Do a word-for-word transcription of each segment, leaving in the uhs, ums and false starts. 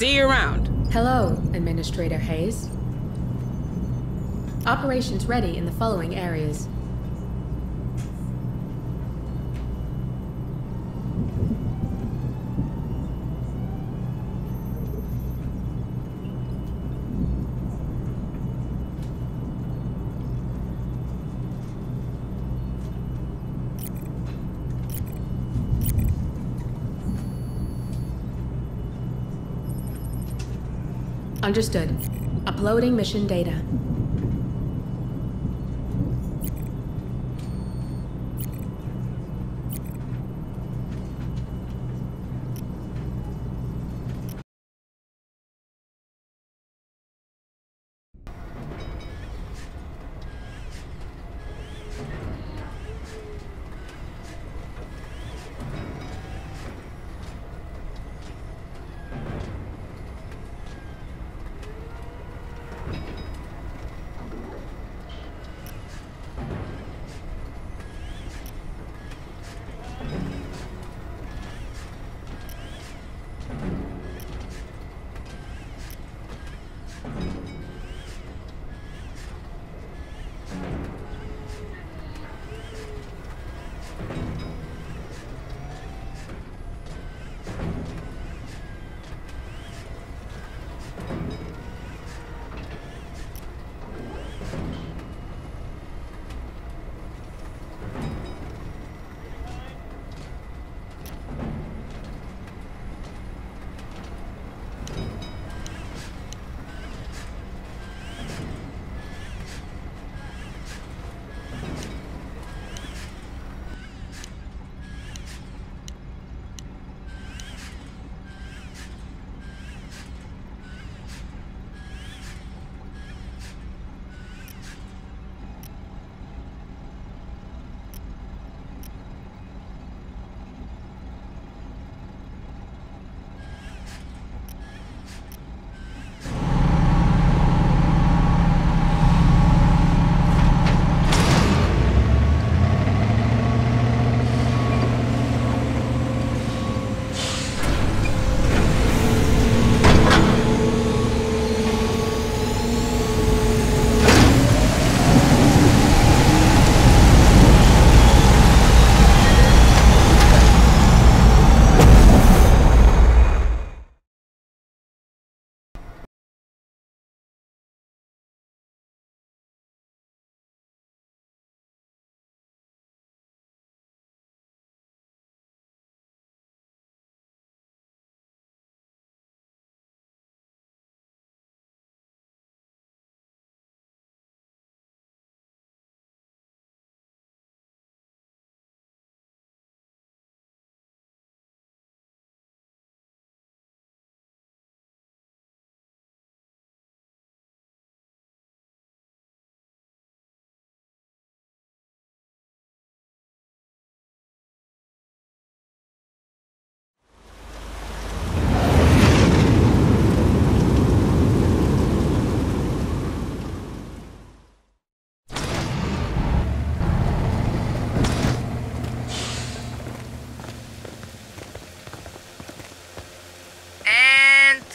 See you around. Hello, Administrator Hayes. Operations ready in the following areas. Understood. Uploading mission data.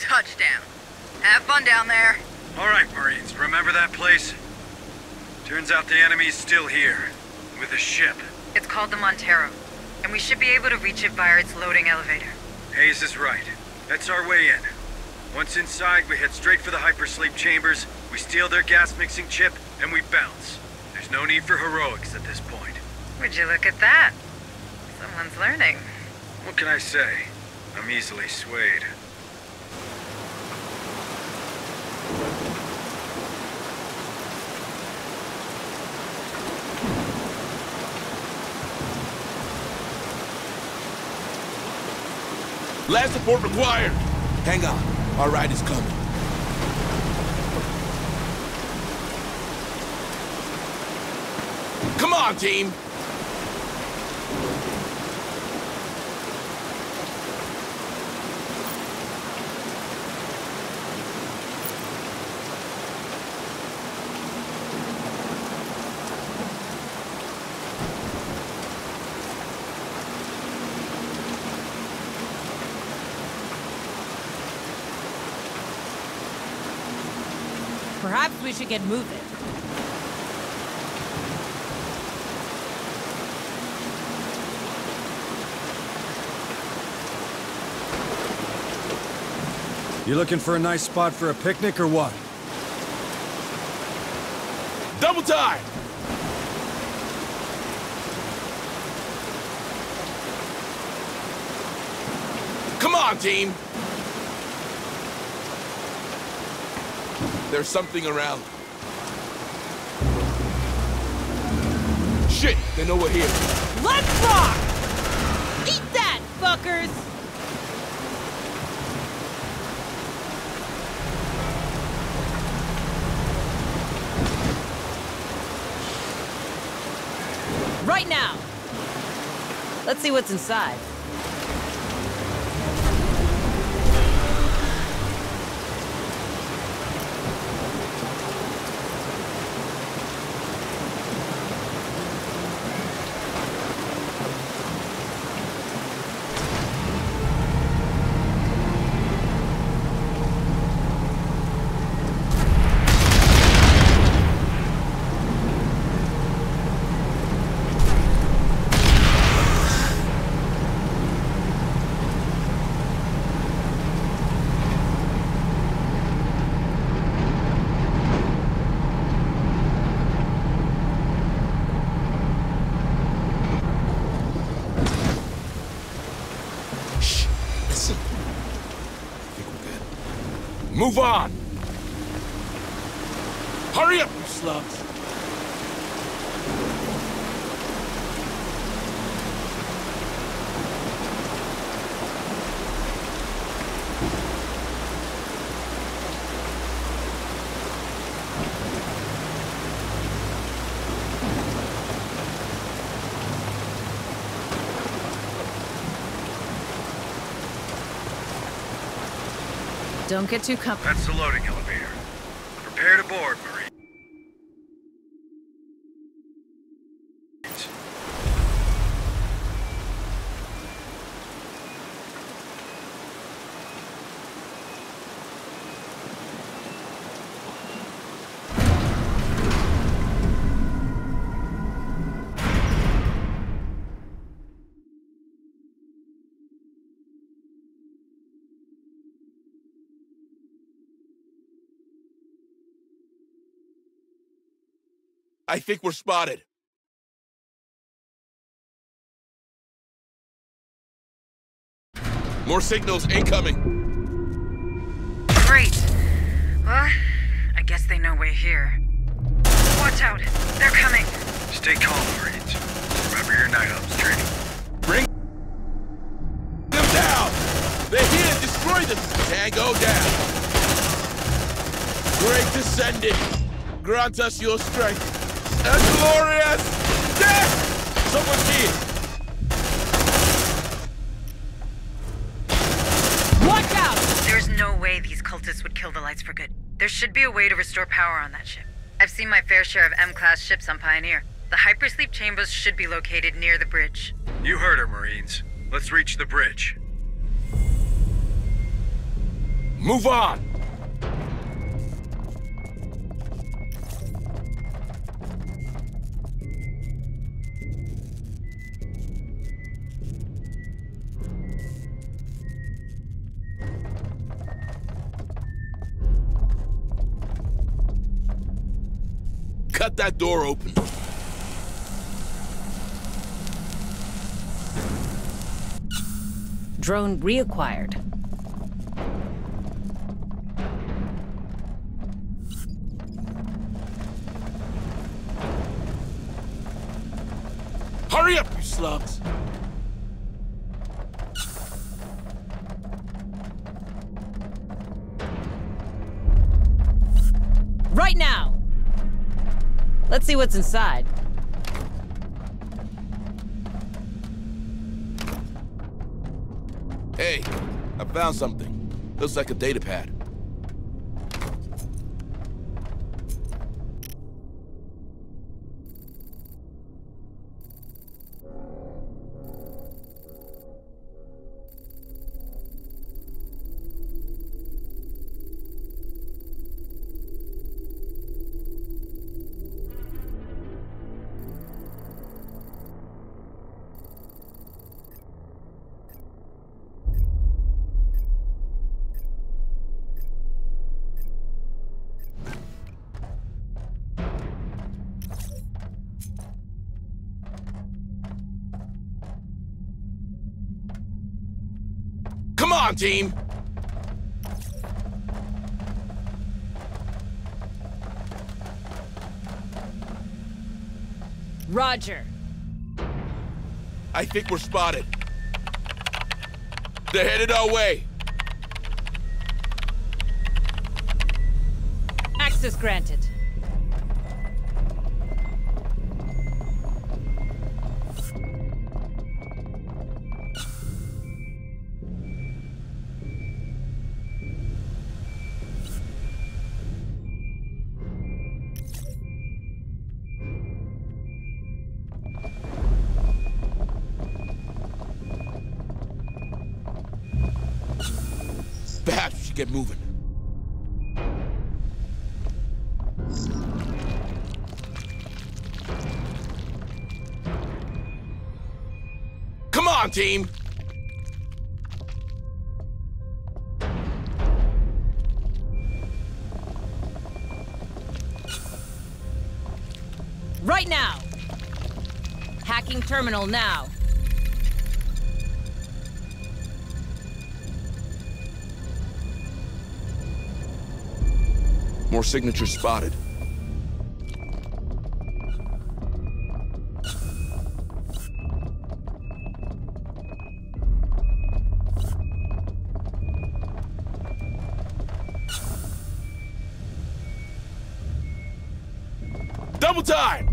Touchdown. Have fun down there. All right, Marines, remember that place? Turns out the enemy's still here, with a ship. It's called the Montero, and we should be able to reach it via its loading elevator. Hayes is right. That's our way in. Once inside, we head straight for the hypersleep chambers, we steal their gas-mixing chip, and we bounce. There's no need for heroics at this point. Would you look at that? Someone's learning. What can I say? I'm easily swayed. Last support required! Hang on. Our ride is coming. Come on, team! Perhaps we should get moving. You looking for a nice spot for a picnic or what? Double time! Come on, team! There's something around. Shit! They know we're here. Let's rock! Eat that, fuckers! Right now! Let's see what's inside. Move on! Hurry up, you slugs! Don't get too comfortable. That's the loading elevator. Prepare to board, Marine. I think we're spotted. More signals incoming. Great. Well, I guess they know we're here. Watch out. They're coming. Stay calm, Marines. Remember your night ops training. Bring them down. They're here to destroy them. Tango down. Great descendant. Grant us your strength. A glorious death! Someone's here! Watch out! There's no way these cultists would kill the lights for good. There should be a way to restore power on that ship. I've seen my fair share of M class ships on Pioneer. The hypersleep chambers should be located near the bridge. You heard her, Marines. Let's reach the bridge. Move on! Cut that door open. Drone reacquired. Hurry up, you slugs! Right now! Let's see what's inside. Hey, I found something. Looks like a data pad. on, team! Roger. I think we're spotted. They're headed our way. Access granted. Perhaps we should get moving. Come on, team! Right now! Hacking terminal now. More signatures spotted. Double time!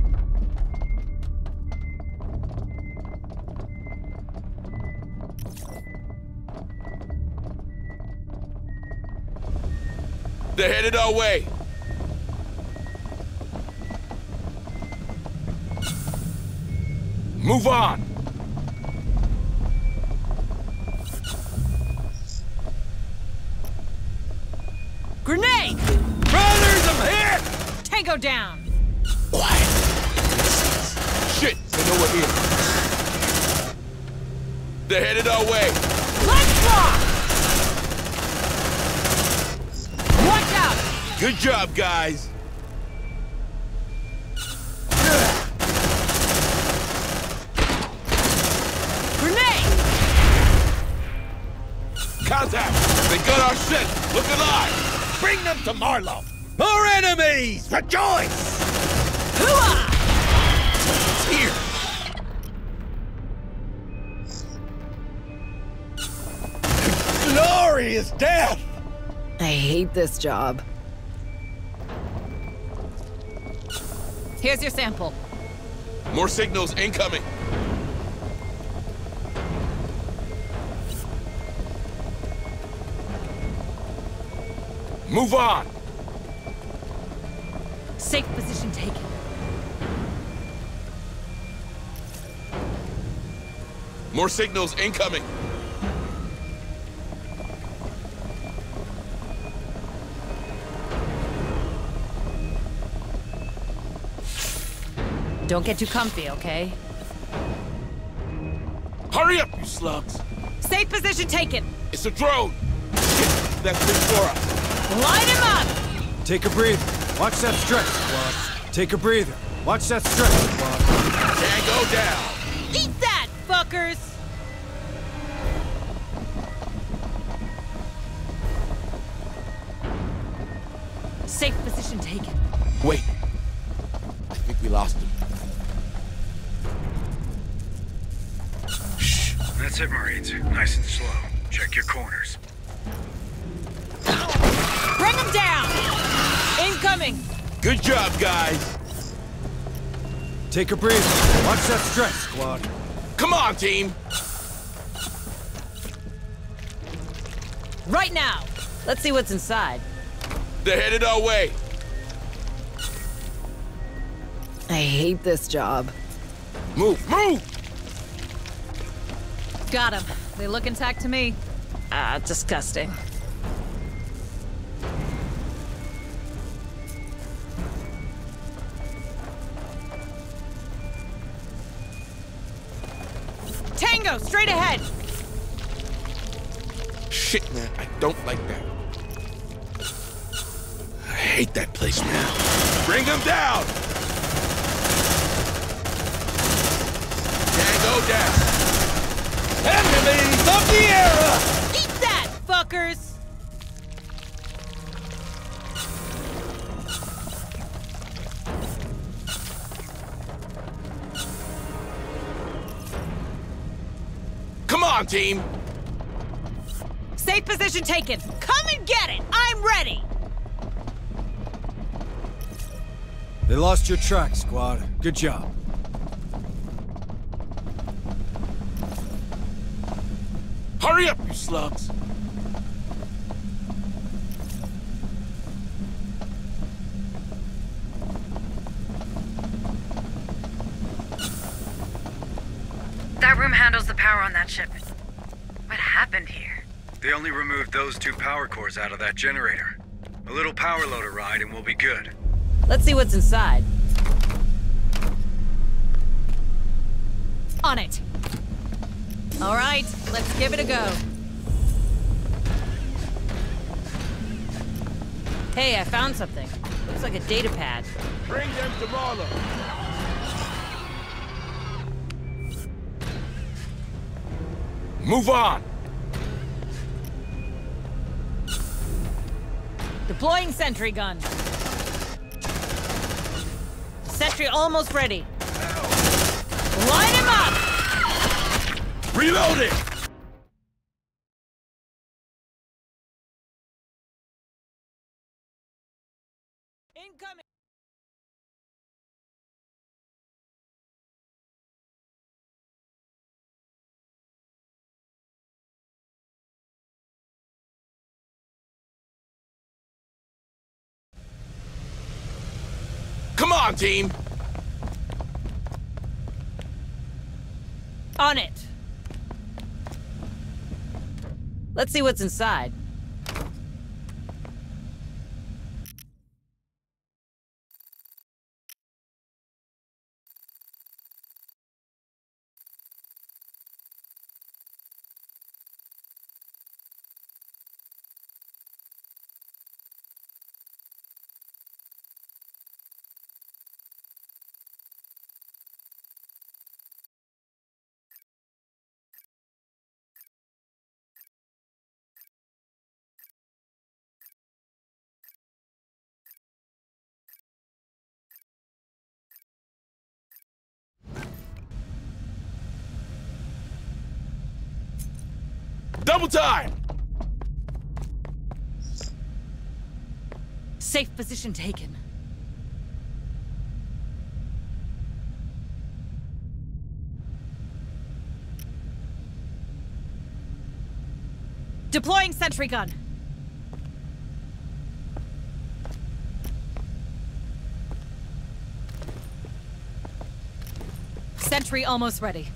They're headed our way. Move on! Grenade! Brothers, I'm here! Tango down! Quiet! Shit, they know we're here. They're headed our way. Let's rock! Watch out! Good job, guys! They got our shit! Look alive! Bring them to Marlow! More enemies! Rejoice! Hooah! Here! Glorious death! I hate this job. Here's your sample. More signals incoming. Move on! Safe position taken. More signals incoming. Don't get too comfy, okay? Hurry up, you slugs! Safe position taken! It's a drone! Shit, that's it for us! Light him up! Take a breather. Watch that stretch, squad. Take a breather. Watch that stretch, squad. Tango down! Eat that, fuckers! Safe position taken. Wait. I think we lost him. Shh. That's it, Marines. Nice and slow. Check your corners. Bring them down! Incoming! Good job, guys! Take a breather. Watch that stretch, squad. Come on, team! Right now! Let's see what's inside. They're headed our way. I hate this job. Move, move! Got him. They look intact to me. Ah, disgusting. Tango, straight ahead! Shit, man, I don't like that. I hate that place, man. Bring them down! Tango down! Enemies of the era! Eat that, fuckers! Come on, team! Safe position taken. Come and get it! I'm ready! They lost your track, squad. Good job. Hurry up, you slugs! That room handles the power on that ship. What happened here? They only removed those two power cores out of that generator. A little power loader ride and we'll be good. Let's see what's inside. On it. All right, let's give it a go. Hey, I found something. Looks like a data pad. Bring them to Marlow. Move on. Deploying sentry gun. Sentry almost ready. Line him up! Reloading! Incoming! Come on, team! On it! Let's see what's inside. Double time! Safe position taken. Deploying sentry gun. Sentry almost ready.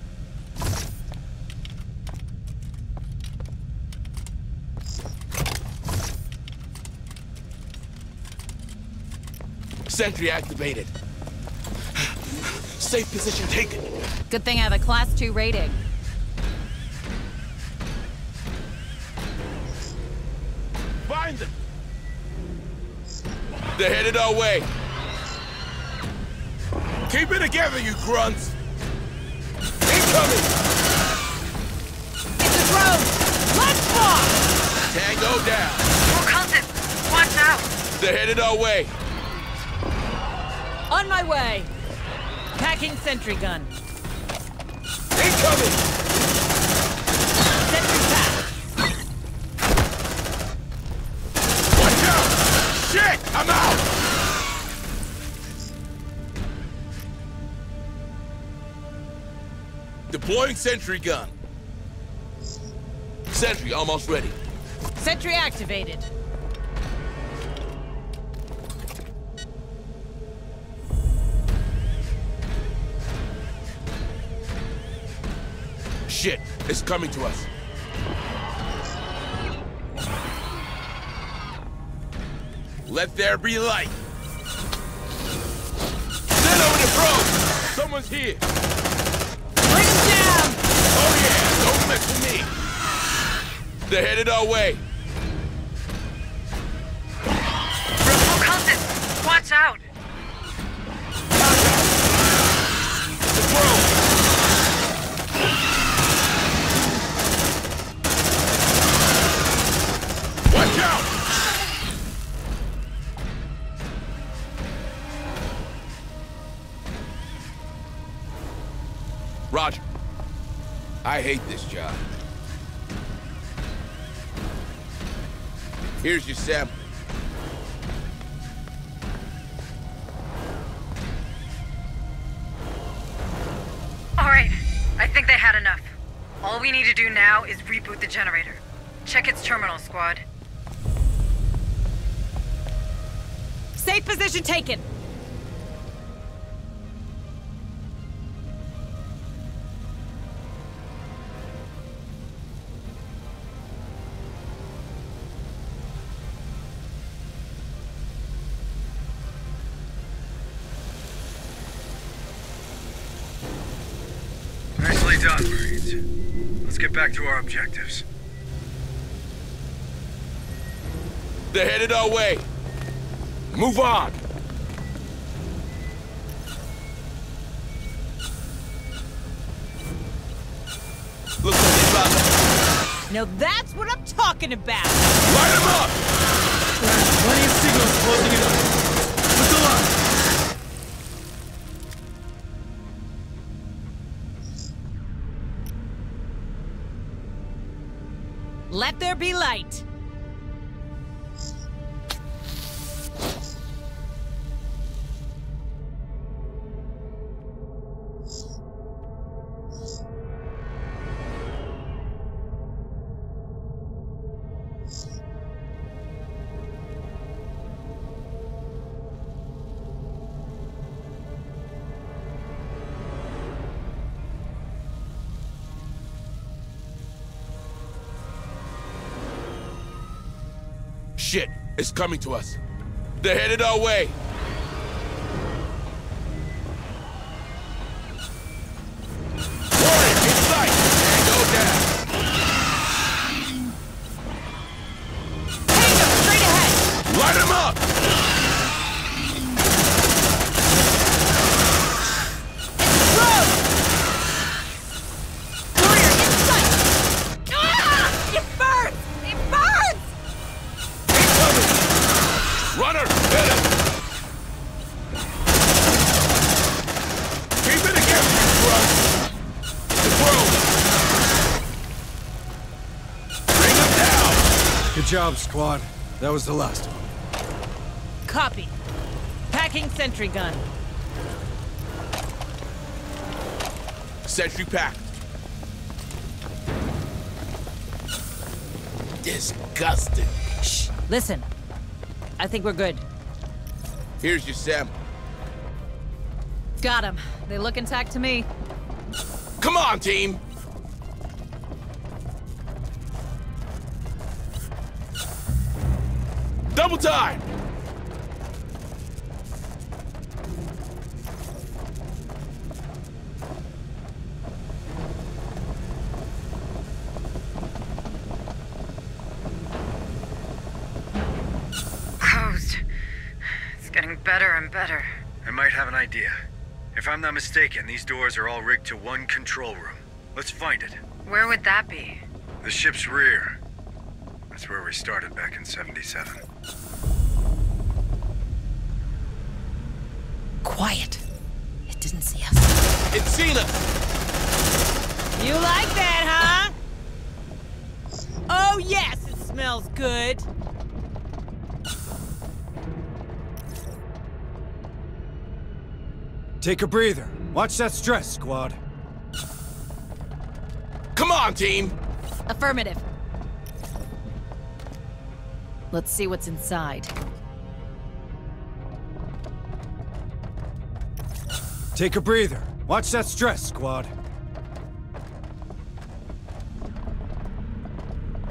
Sentry activated. Safe position taken. Good thing I have a class two rating. Find them. They're headed our way. Keep it together, you grunts. Incoming. It's a drone. Let's walk. Tango down. More contact. Watch out. They're headed our way. On my way! Packing sentry gun. Incoming! Sentry pack! Watch out! Shit! I'm out! Deploying sentry gun. Sentry almost ready. Sentry activated. Shit, it's coming to us. Let there be light. Send over the probe. Someone's here. Bring him down. Oh yeah, don't mess with me. They're headed our way. Rebel contact. Watch out. The probe. I hate this job. Here's your sample. Alright, I think they had enough. All we need to do now is reboot the generator. Check its terminal, squad. Safe position taken. Nicely done, Marines. Let's get back to our objectives. They're headed our way. Move on! Looks like they found them. Now that's what I'm talking about! Light them up! There's plenty of signals closing it up. Put the line! Let there be light! Shit, it's coming to us. They're headed our way. Warren, in sight! And go down. Tango, straight ahead! Light him up! It's the road! Warrior, in sight! Ah! It burns! It burns! Runner, hit him! Keep it again, you crud! The world! Bring him down! Good job, squad. That was the last one. Copy. Packing sentry gun. Sentry packed. Disgusting. Shh, listen. I think we're good. Here's your sample. Got him. They look intact to me. Come on, team! Double time! Better and better. I might have an idea. If I'm not mistaken, these doors are all rigged to one control room. Let's find it. Where would that be? The ship's rear. That's where we started back in seventy-seven. Quiet. It didn't see us. It's seen us! You like that, huh? Oh yes, it smells good. Take a breather. Watch that stress, squad. Come on, team! Affirmative. Let's see what's inside. Take a breather. Watch that stress, squad.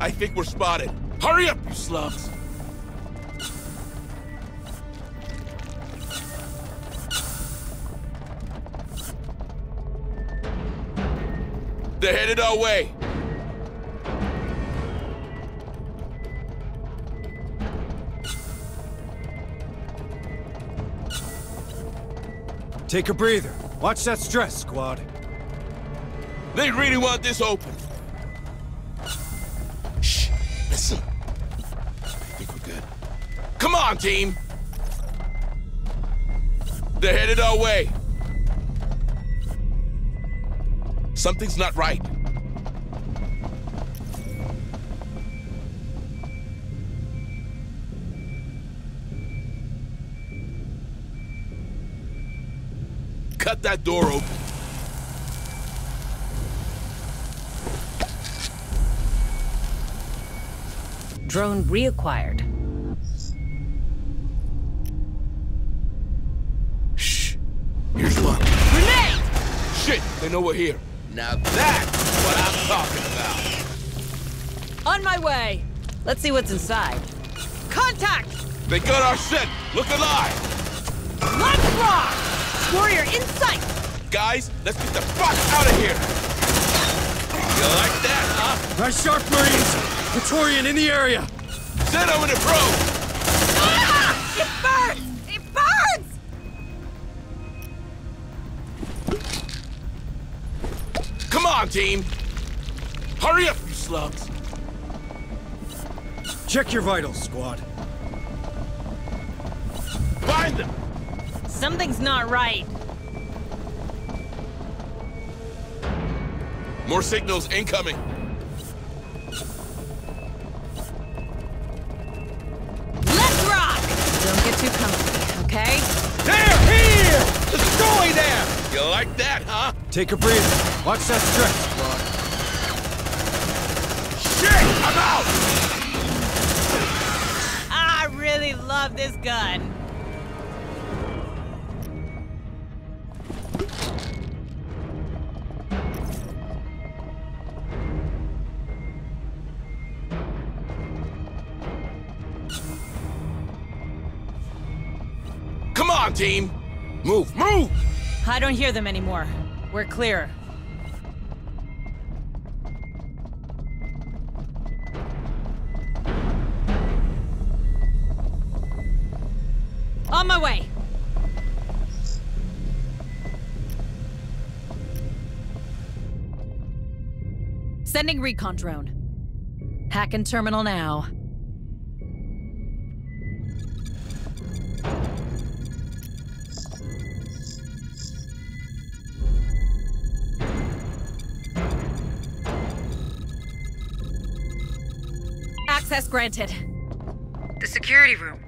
I think we're spotted. Hurry up, you slums! They're headed our way! Take a breather. Watch that stress, squad. They really want this open. Shh, listen. I think we're good. Come on, team! They're headed our way! Something's not right. cut that door open. Drone reacquired. Shh. Here's one. Grenade! Shit, they know we're here. Now that's what I'm talking about. On my way. Let's see what's inside. Contact! They got our scent. Look alive. Let's rock! Warrior in sight. Guys, let's get the fuck out of here. You like that, huh? Right, sharp marines. Praetorian in the area! Send over to Pro! Ah! It burns! It burns! Come on, team! Hurry up, you slugs! Check your vitals, squad. Find them! Something's not right. More signals incoming. Too comfy, okay? They're here! Destroy them! You like that, huh? Take a breather. Watch that stretch, Rod. Shit! I'm out! I really love this gun. Team, move, move! I don't hear them anymore. We're clear. On my way. Sending recon drone. Hacking terminal now. Access granted. The security room.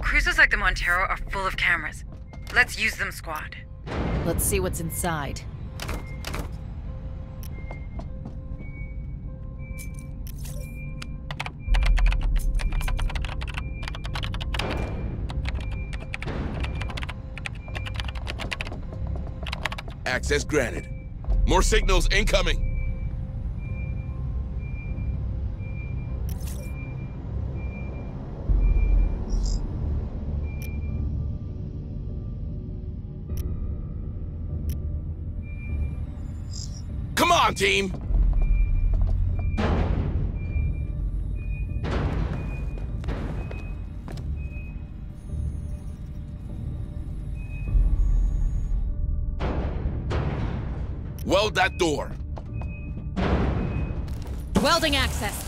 Cruisers like the Montero are full of cameras. Let's use them, squad. Let's see what's inside. Access granted. More signals incoming. Team. Weld that door. Welding access.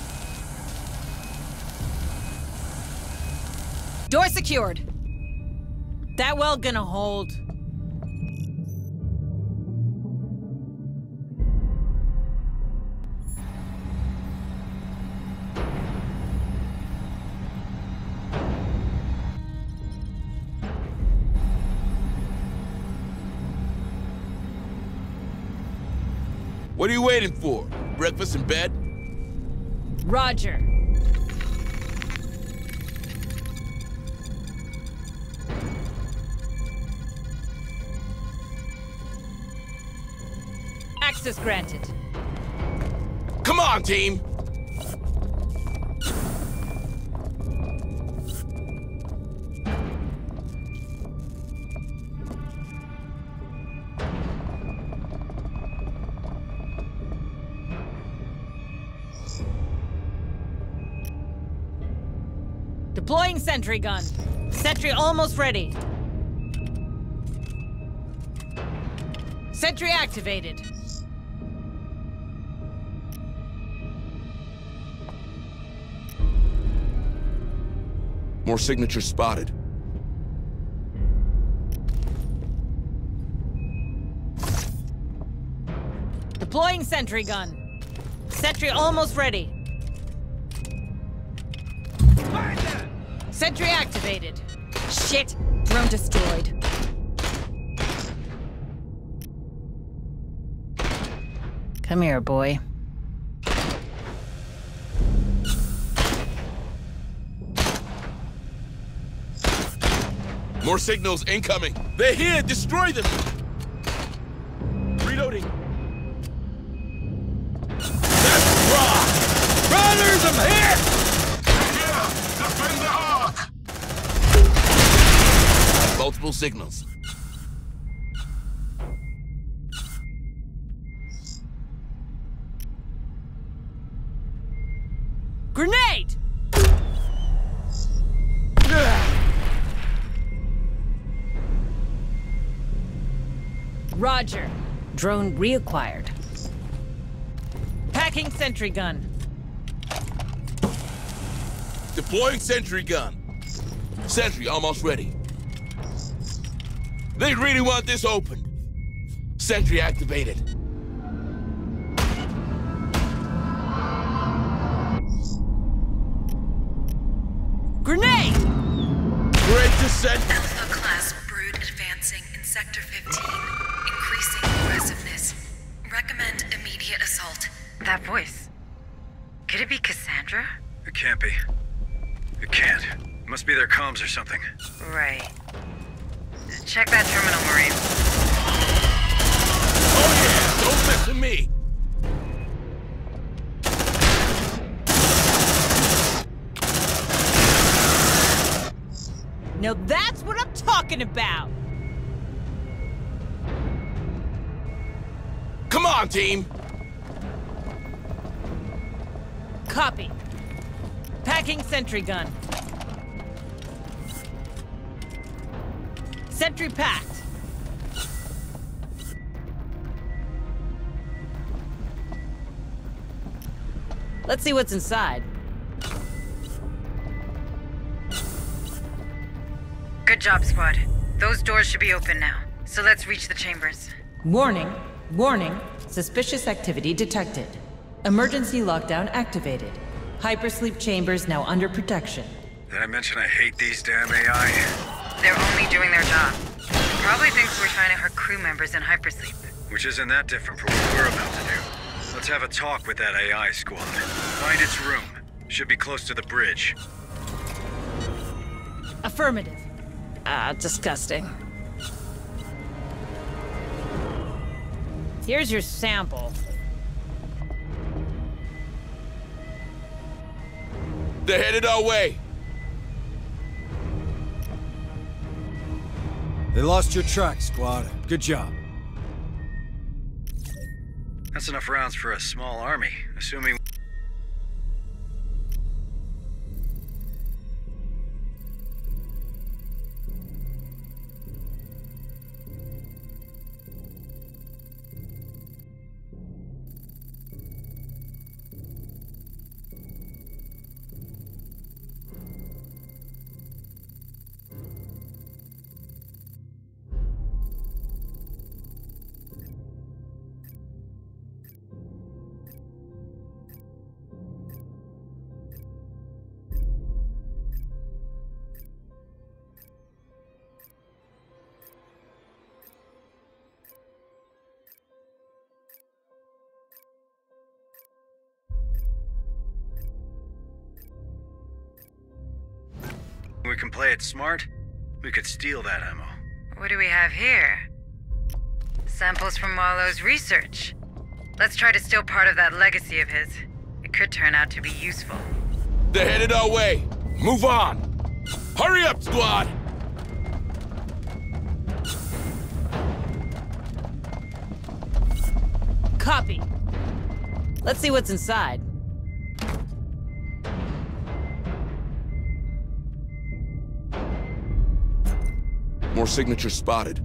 Door secured. That weld gonna hold. What are you waiting for? Breakfast in bed? Roger. Access granted. Come on, team! Deploying sentry gun. Sentry almost ready. Sentry activated. More signatures spotted. Deploying sentry gun. Sentry almost ready. Sentry activated. Shit! Drone destroyed. Come here, boy. More signals incoming. They're here. Destroy them. Reloading. That's rock. Brothers, I'm here. Yeah, defend the Hawk. Multiple signals. Grenade! Roger. Drone reacquired. Packing sentry gun. Deploying sentry gun. Sentry almost ready. They really want this open. Sentry activated. Grenade! Break the sentry. M-class brood advancing in sector fifteen. Increasing aggressiveness. Recommend immediate assault. That voice. Could it be Cassandra? It can't be. It can't. It must be their comms or something. Right. Check that terminal, Marine. Oh yeah! Don't mess with me! Now that's what I'm talking about! Come on, team! Copy. Packing sentry gun. Sentry packed. Let's see what's inside. Good job, squad. Those doors should be open now, so let's reach the chambers. Warning. Warning, suspicious activity detected. Emergency lockdown activated. Hypersleep chambers now under protection. Did I mention I hate these damn A I? They're only doing their job. Probably thinks we're trying to hurt crew members in hypersleep. Which isn't that different from what we're about to do. Let's have a talk with that A I squad. Find its room. Should be close to the bridge. Affirmative. Ah, disgusting. Here's your sample. They're headed our way. They lost your track, squad. Good job. That's enough rounds for a small army, assuming... We can play it smart. We could steal that ammo. What do we have here? Samples from Marlow's research. Let's try to steal part of that legacy of his. It could turn out to be useful. They're headed our way. Move on. Hurry up, squad! Copy. Let's see what's inside. More signatures spotted.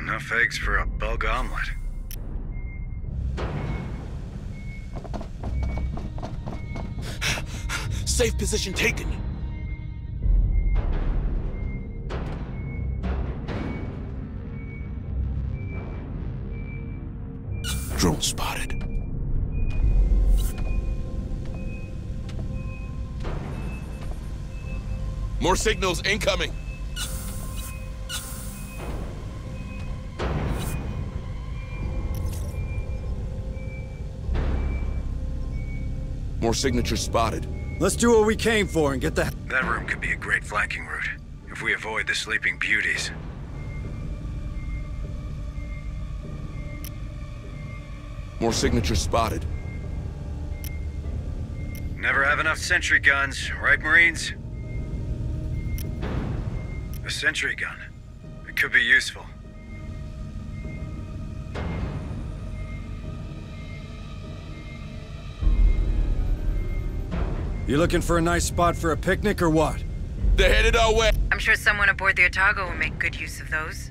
Enough eggs for a bug omelet. Safe position taken. Drone spotted. More signals incoming. More signatures spotted. Let's do what we came for and get the... That room could be a great flanking route, if we avoid the sleeping beauties. More signatures spotted. Never have enough sentry guns, right, Marines? A sentry gun. It could be useful. You looking for a nice spot for a picnic or what? They're headed our way. I'm sure someone aboard the Otago will make good use of those.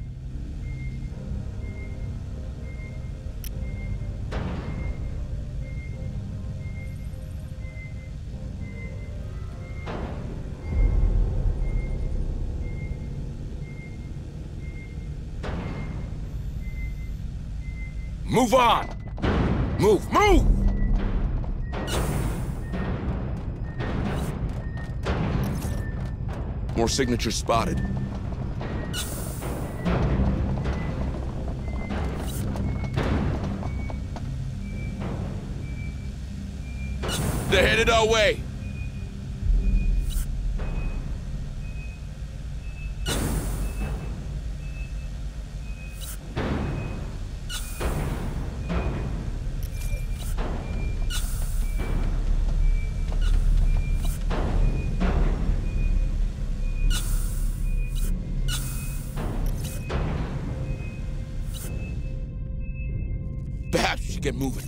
Move on! Move, move! More signatures spotted. They're headed our way! Get moving.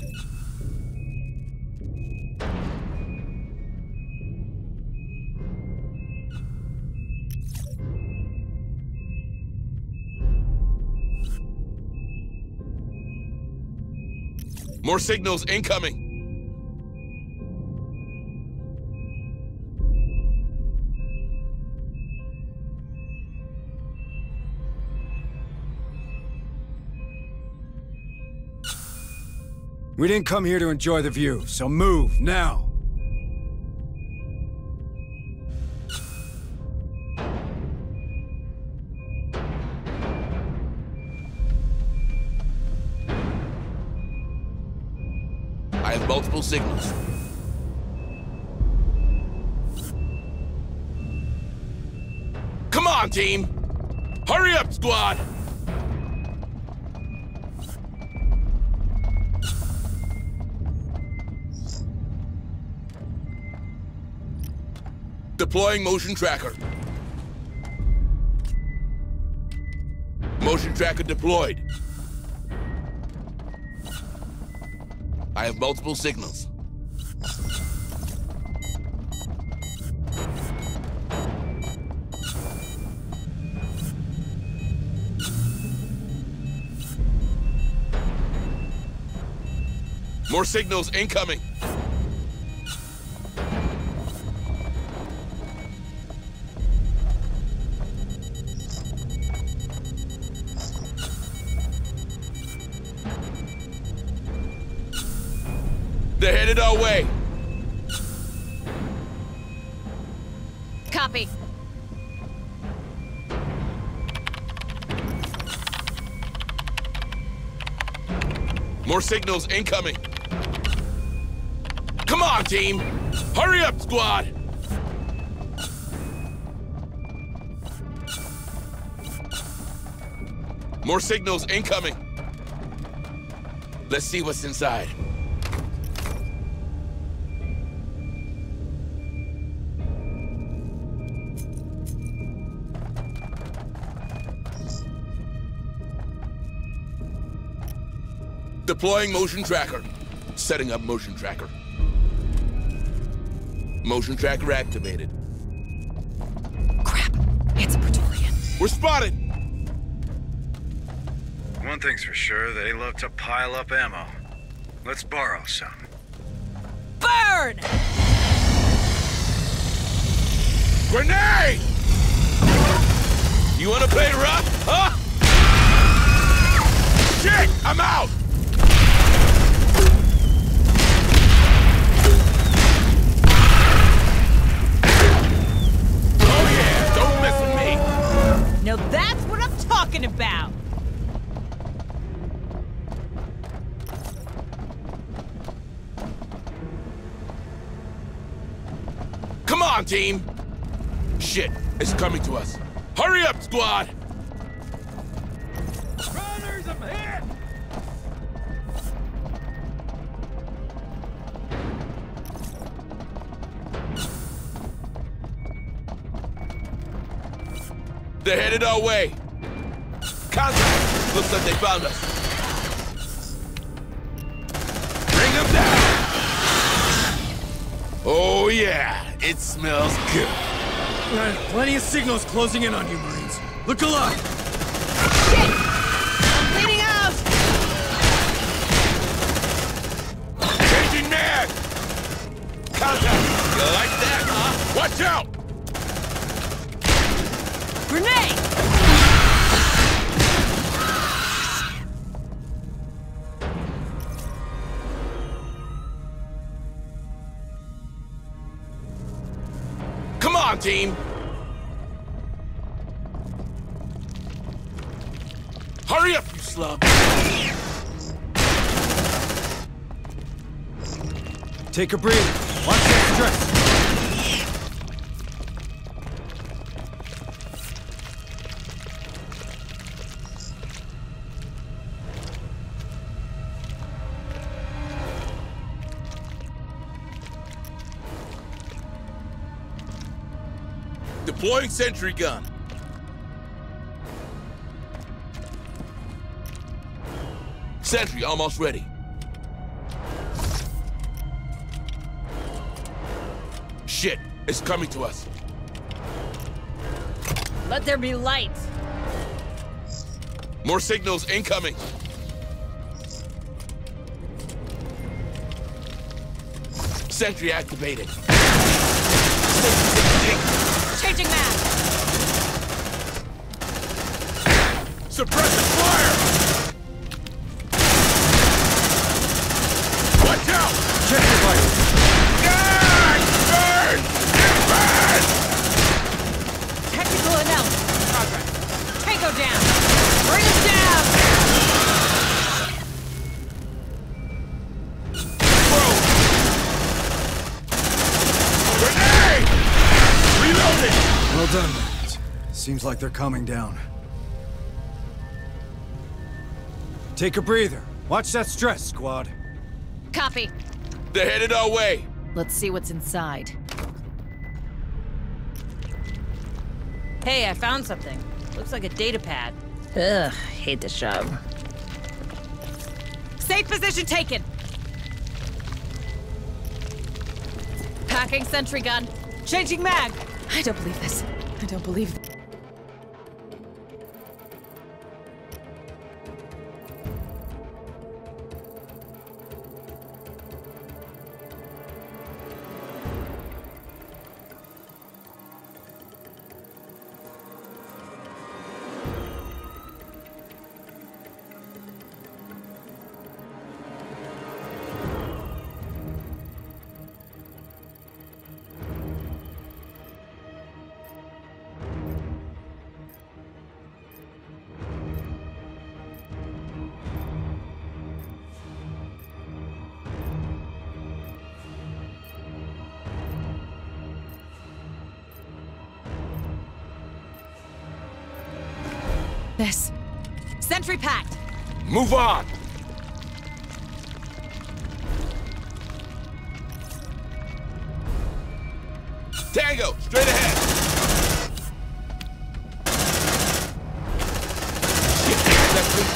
More signals incoming. We didn't come here to enjoy the view, so move, now! I have multiple signals. Come on, team! Hurry up, squad! Deploying motion tracker. Motion tracker deployed. I have multiple signals. More signals incoming. They're headed our way. Copy. More signals incoming. Come on, team. Hurry up, squad. More signals incoming. Let's see what's inside. Deploying motion tracker. Setting up motion tracker. Motion tracker activated. Crap, it's a Praetorian. We're spotted! One thing's for sure, they love to pile up ammo. Let's borrow some. Burn! Grenade! You wanna play rough, huh? Shit, I'm out! Oh, yeah! on, team! Shit, it's coming to us. Hurry up, squad! Runners, I'm hit! They're headed our way. Contact! Looks like they found us. Oh yeah, it smells good. Right, plenty of signals closing in on you, Marines. Look alive! Shit! I'm cleaning out! Changing man! Contact! You like that, huh? Watch out! Team, hurry up, you slug. Take a breath. Watch that stress. Deploying sentry gun. Sentry almost ready. Shit, it's coming to us. Let there be light. More signals incoming. Sentry activated. Changing map! Suppressing fire! Watch out! Check your fire! Die! Burn! Burn! Technical announcement. Progress. Tango down! Bring us down! Whoa! Grenade! Reloading! Well done, Matt. Seems like they're coming down. Take a breather. Watch that stress, squad. Copy. They're headed our way. Let's see what's inside. Hey, I found something. Looks like a data pad. Ugh, hate the shop. Safe position taken. Packing sentry gun. Changing mag. I don't believe this. I don't believe this. This. Sentry packed. Move on. Tango, straight ahead. Shit, that's good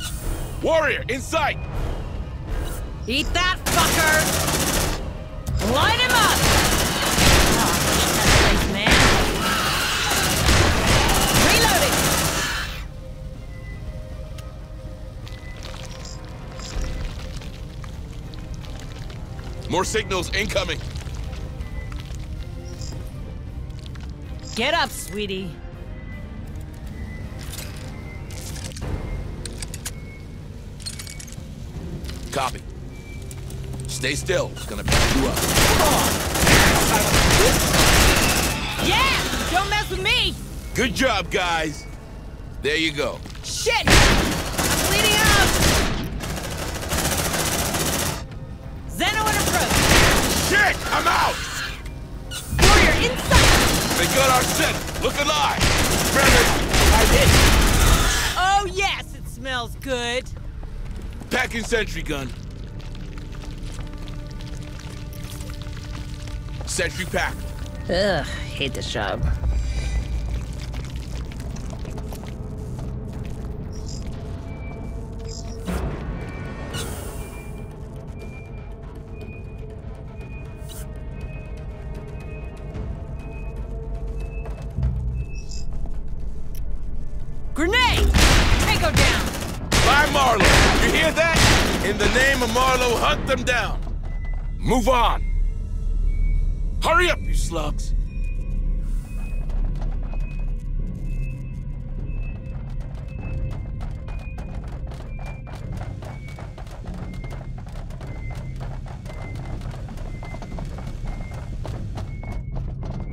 score. Warrior in sight. Eat that fucker. Light him up. More signals incoming. Get up, sweetie. Copy. Stay still. It's gonna pick you up. Oh. Yeah! Don't mess with me! Good job, guys. There you go. Shit! I'm bleeding out! Zeno and approach! Shit! I'm out! Warrior, inside! They got our scent! Look alive! I did! Oh yes, it smells good! Packing sentry gun. Sentry pack. Ugh, hate this job. Marlow, hunt them down. Move on. Hurry up, you slugs.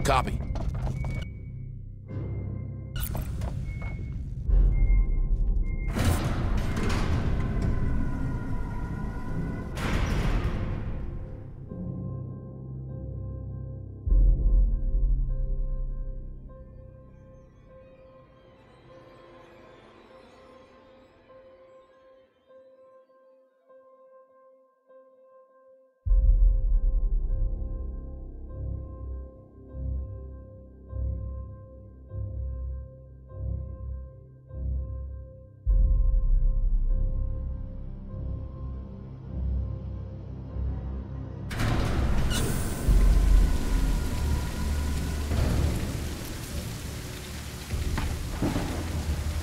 Copy.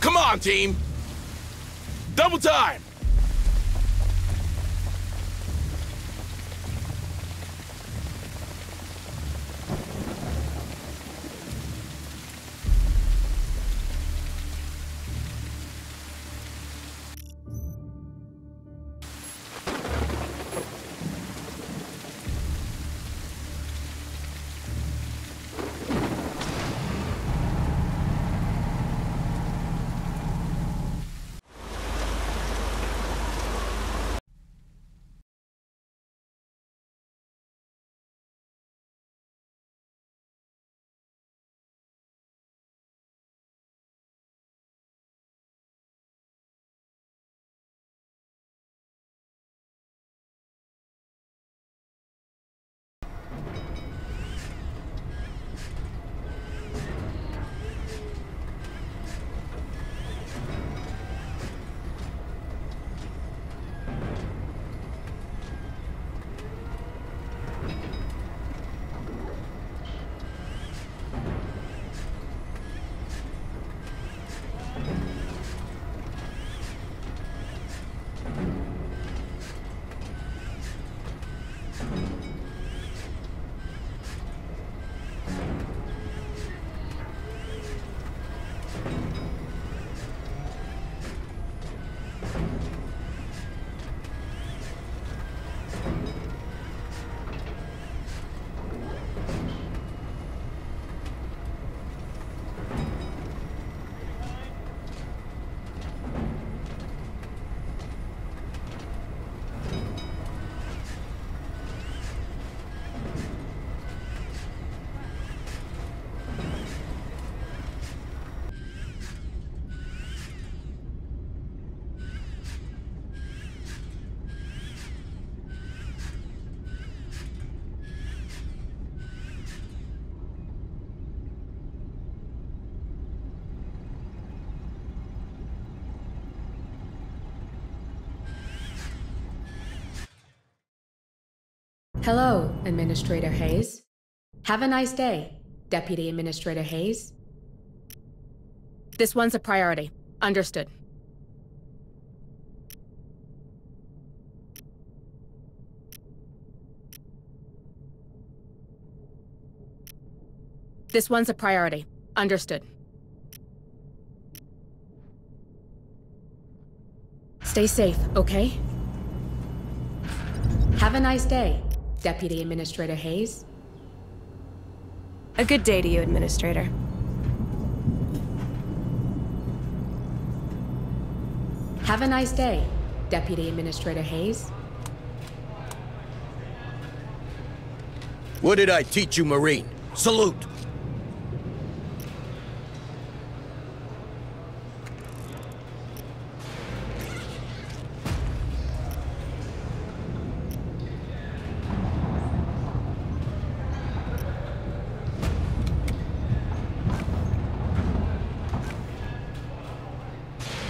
Come on, team! Double time! Hello, Administrator Hayes. Have a nice day, Deputy Administrator Hayes. This one's a priority. Understood. This one's a priority. Understood. Stay safe, okay? Have a nice day, Deputy Administrator Hayes. A good day to you, Administrator. Have a nice day, Deputy Administrator Hayes. What did I teach you, Marine? Salute!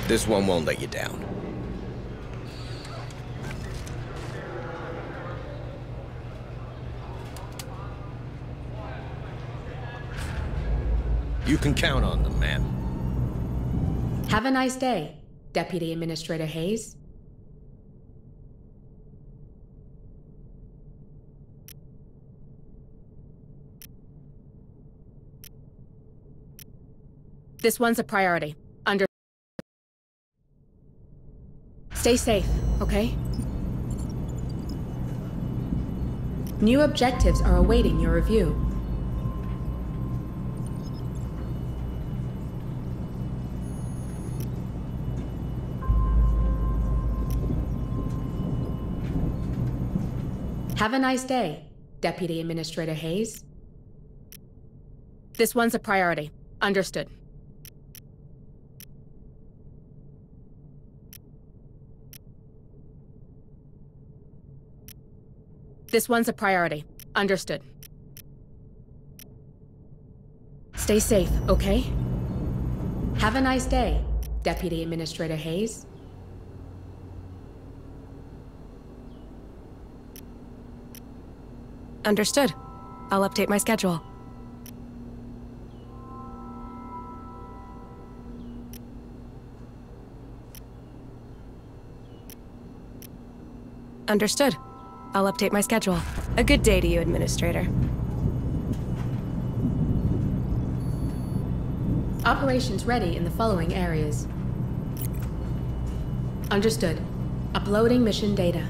This one won't let you down. You can count on them, ma'am. Have a nice day, Deputy Administrator Hayes. This one's a priority. Stay safe, okay? New objectives are awaiting your review. Have a nice day, Deputy Administrator Hayes. This one's a priority. Understood. This one's a priority. Understood. Stay safe, okay? Have a nice day, Deputy Administrator Hayes. Understood. I'll update my schedule. Understood. I'll update my schedule. A good day to you, Administrator. Operations ready in the following areas. Understood. Uploading mission data.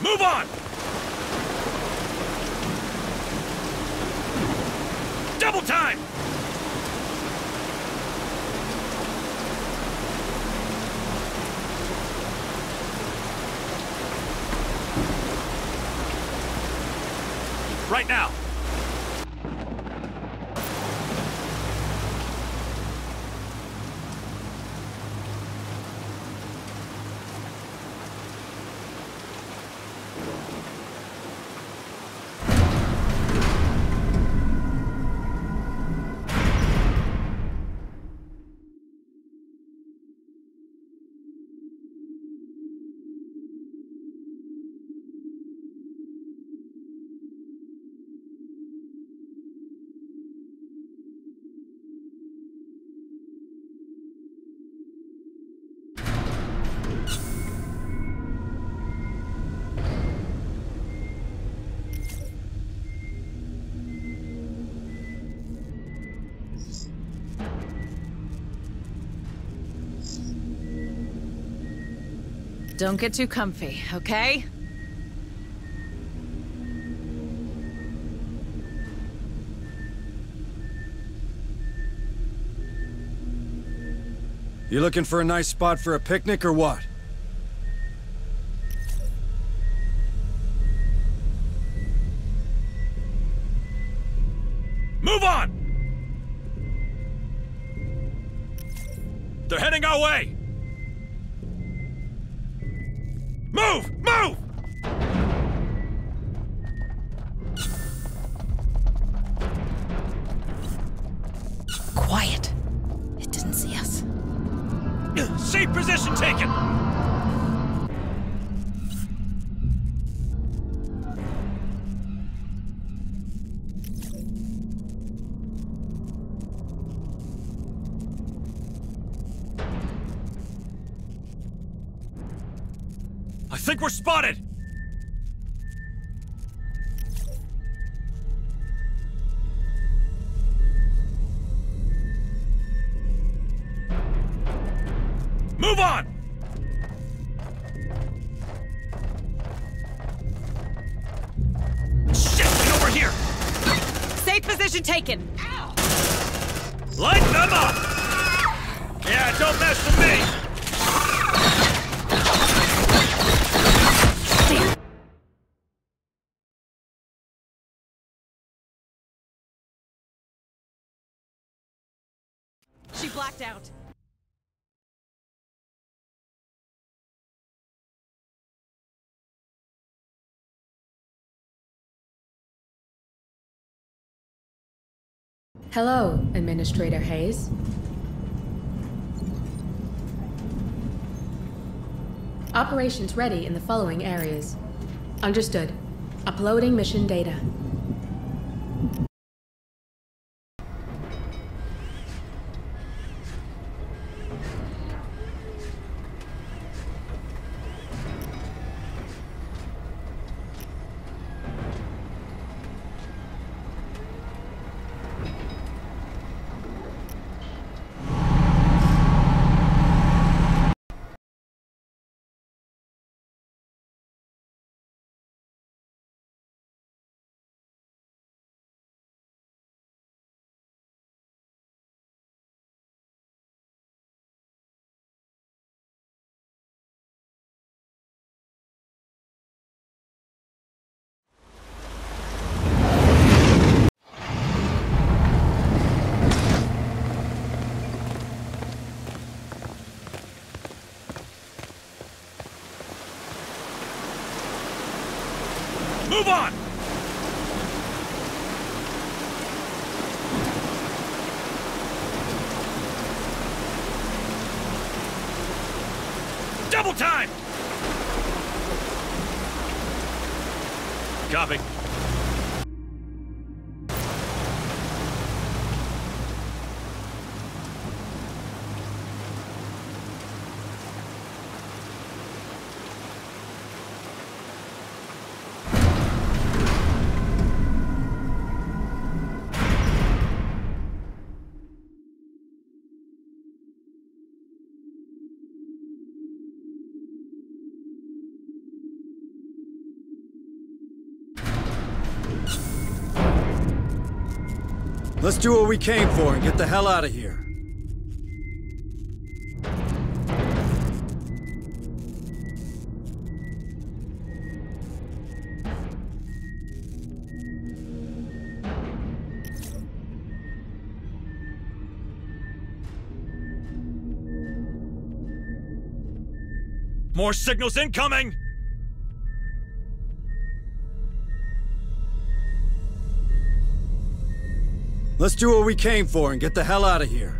Move on! Double time! Right now! Don't get too comfy, okay? You looking for a nice spot for a picnic or what? Move on! They're heading our way! Move! Move! Quiet. It didn't see us. Safe position taken! I think we're spotted! Move on! Shit! Get over here! Safe position taken! Ow. Light them up! Yeah, don't mess with me! She blacked out. Hello, Administrator Hayes. Operations ready in the following areas. Understood. Uploading mission data. Move on! Double time! Copy. Let's do what we came for and get the hell out of here. More signals incoming! Let's do what we came for and get the hell out of here.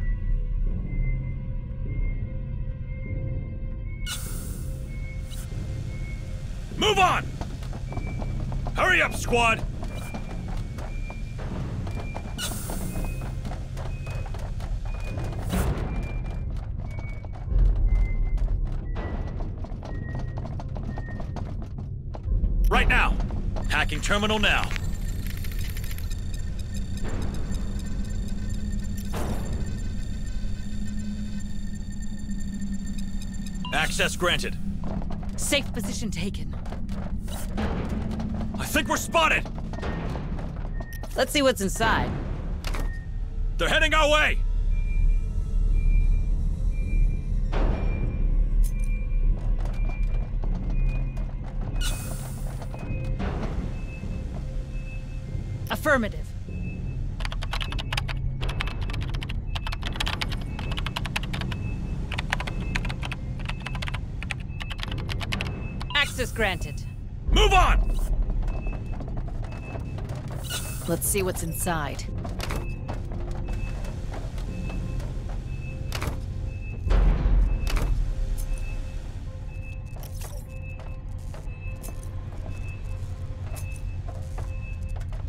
Move on! Hurry up, squad! Right now! Hacking terminal now. Access granted. Safe position taken. I think we're spotted! Let's see what's inside. They're heading our way! Affirmative. Access granted. Move on! Let's see what's inside.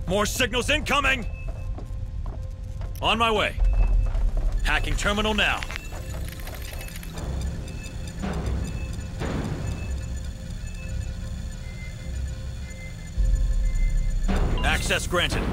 More signals incoming! On my way. Hacking terminal now. Access granted.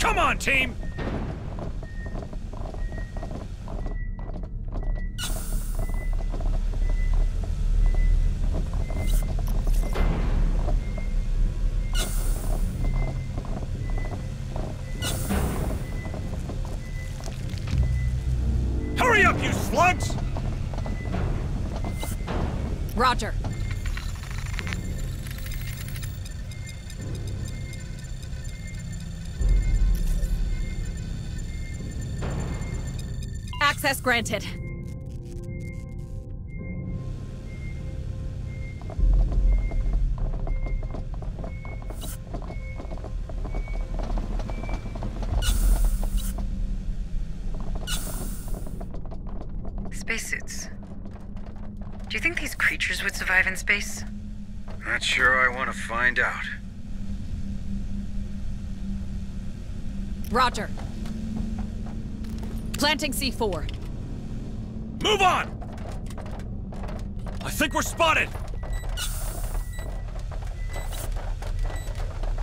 Come on, team! Roger. Access granted. Spacesuits. Do you think these creatures would survive in space? Not sure I want to find out. Roger. Planting C four. Move on! I think we're spotted!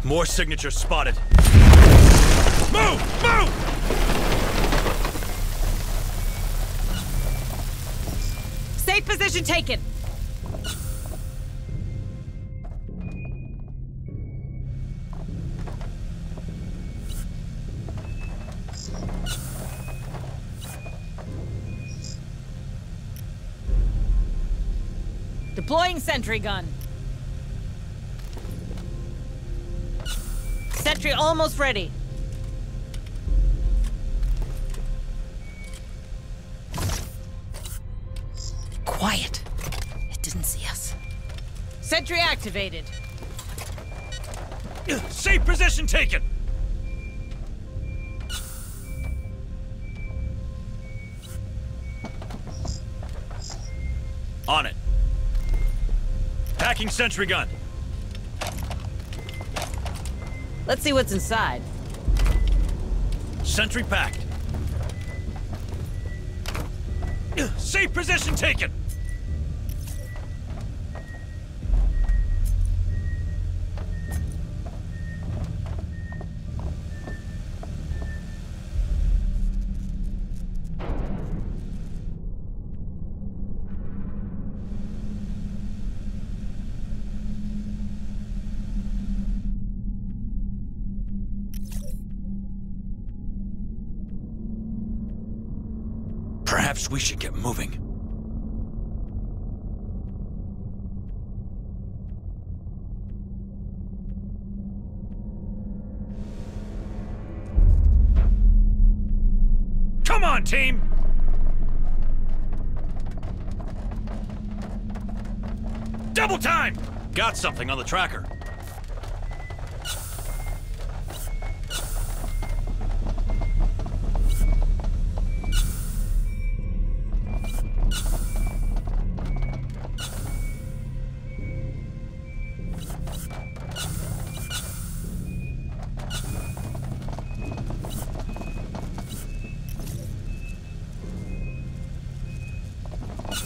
More signatures spotted. Move! Move! Safe position taken. Deploying sentry gun. Sentry almost ready. Quiet. It didn't see us. Sentry activated. Safe position taken! On it. Hacking sentry gun. Let's see what's inside. Sentry packed. Safe position taken! Perhaps we should get moving. Come on, team! Double time! Got something on the tracker.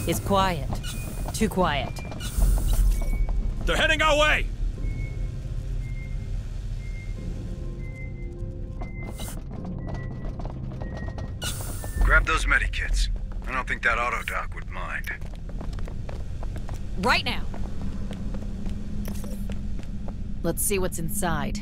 It's quiet. Too quiet. They're heading our way! Grab those medikits. I don't think that autodoc would mind. Right now! Let's see what's inside.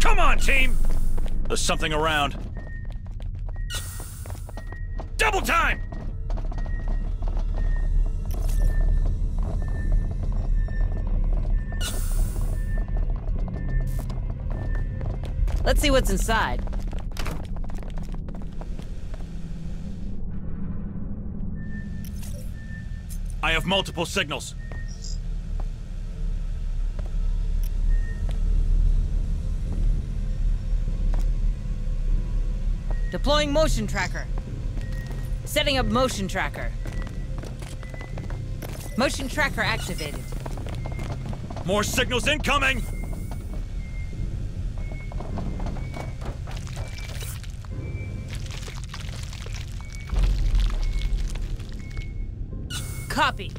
Come on, team! There's something around. Double time! Let's see what's inside. I have multiple signals. Deploying motion tracker. Setting up motion tracker. Motion tracker activated. More signals incoming! Copy.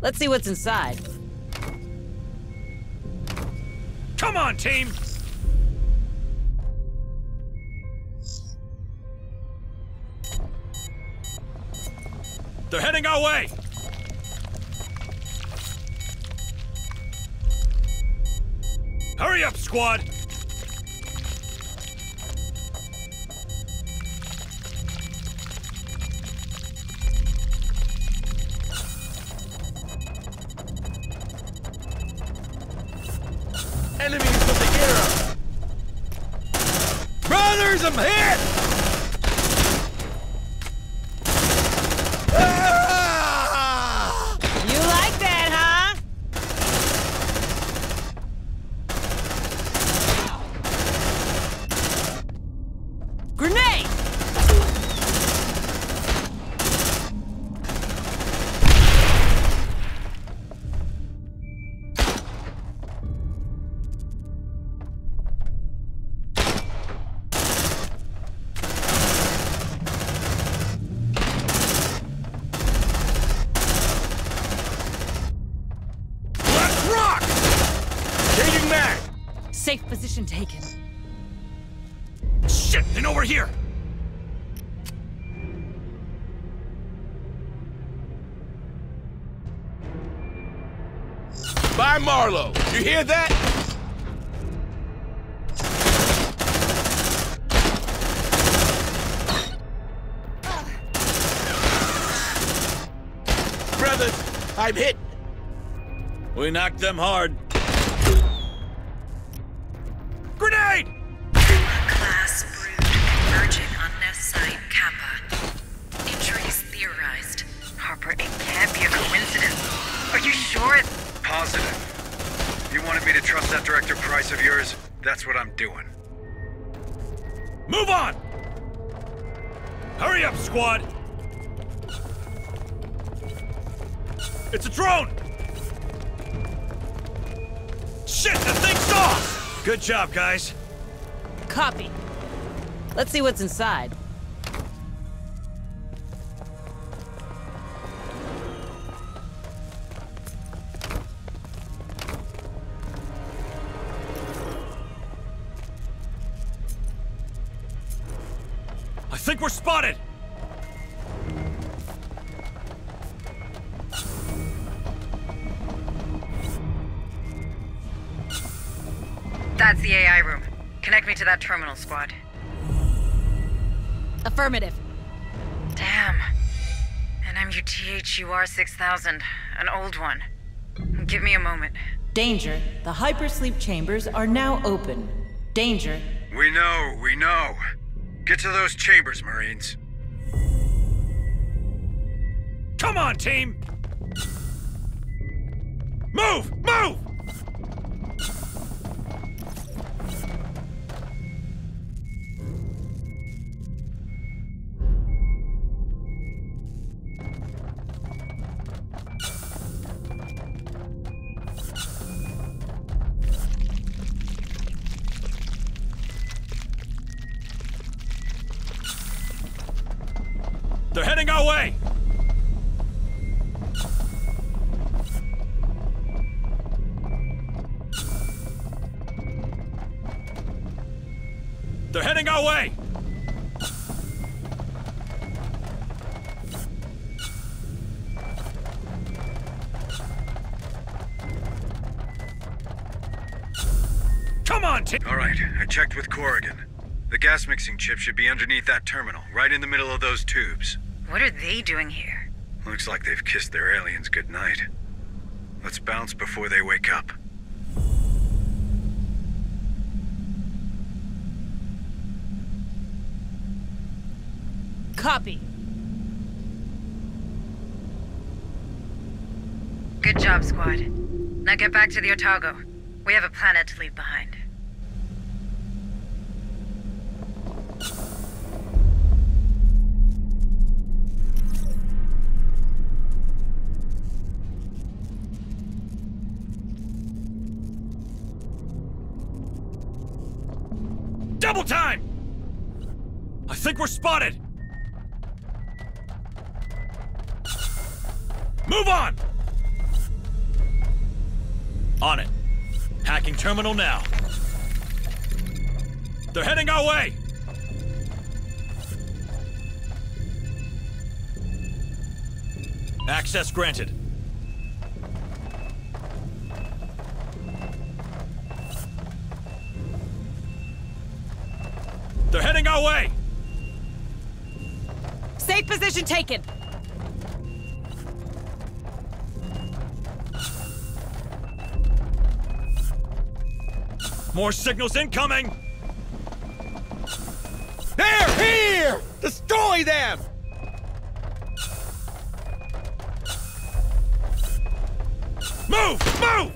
Let's see what's inside. Come on, team! They're heading our way! Hurry up, squad! Enemies from the gear up! Brothers, I'm hit! Taken. Shit, they know we're here. By Marlow, you hear that? Brothers, I'm hit. We knocked them hard. Doing. Move on! Hurry up, squad! It's a drone! Shit, the thing's off! Good job, guys. Copy. Let's see what's inside. I think we're spotted! That's the A I room. Connect me to that terminal, squad. Affirmative. Damn. An MUTHUR six thousand. An old one. Give me a moment. Danger. The hypersleep chambers are now open. Danger. We know, we know. Get to those chambers, Marines. Come on, team! Move! Move! They're heading our way! They're heading our way! Come on, Tim! Alright, I checked with Corrigan. The gas mixing chip should be underneath that terminal, right in the middle of those tubes. What are they doing here? Looks like they've kissed their aliens goodnight. Let's bounce before they wake up. Copy. Good job, squad. Now get back to the Otago. We have a planet to leave behind. Double time! I think we're spotted! Move on! On it. Hacking terminal now. They're heading our way! Access granted. They're heading our way! Safe position taken! More signals incoming! They're here! Destroy them! Move! Move!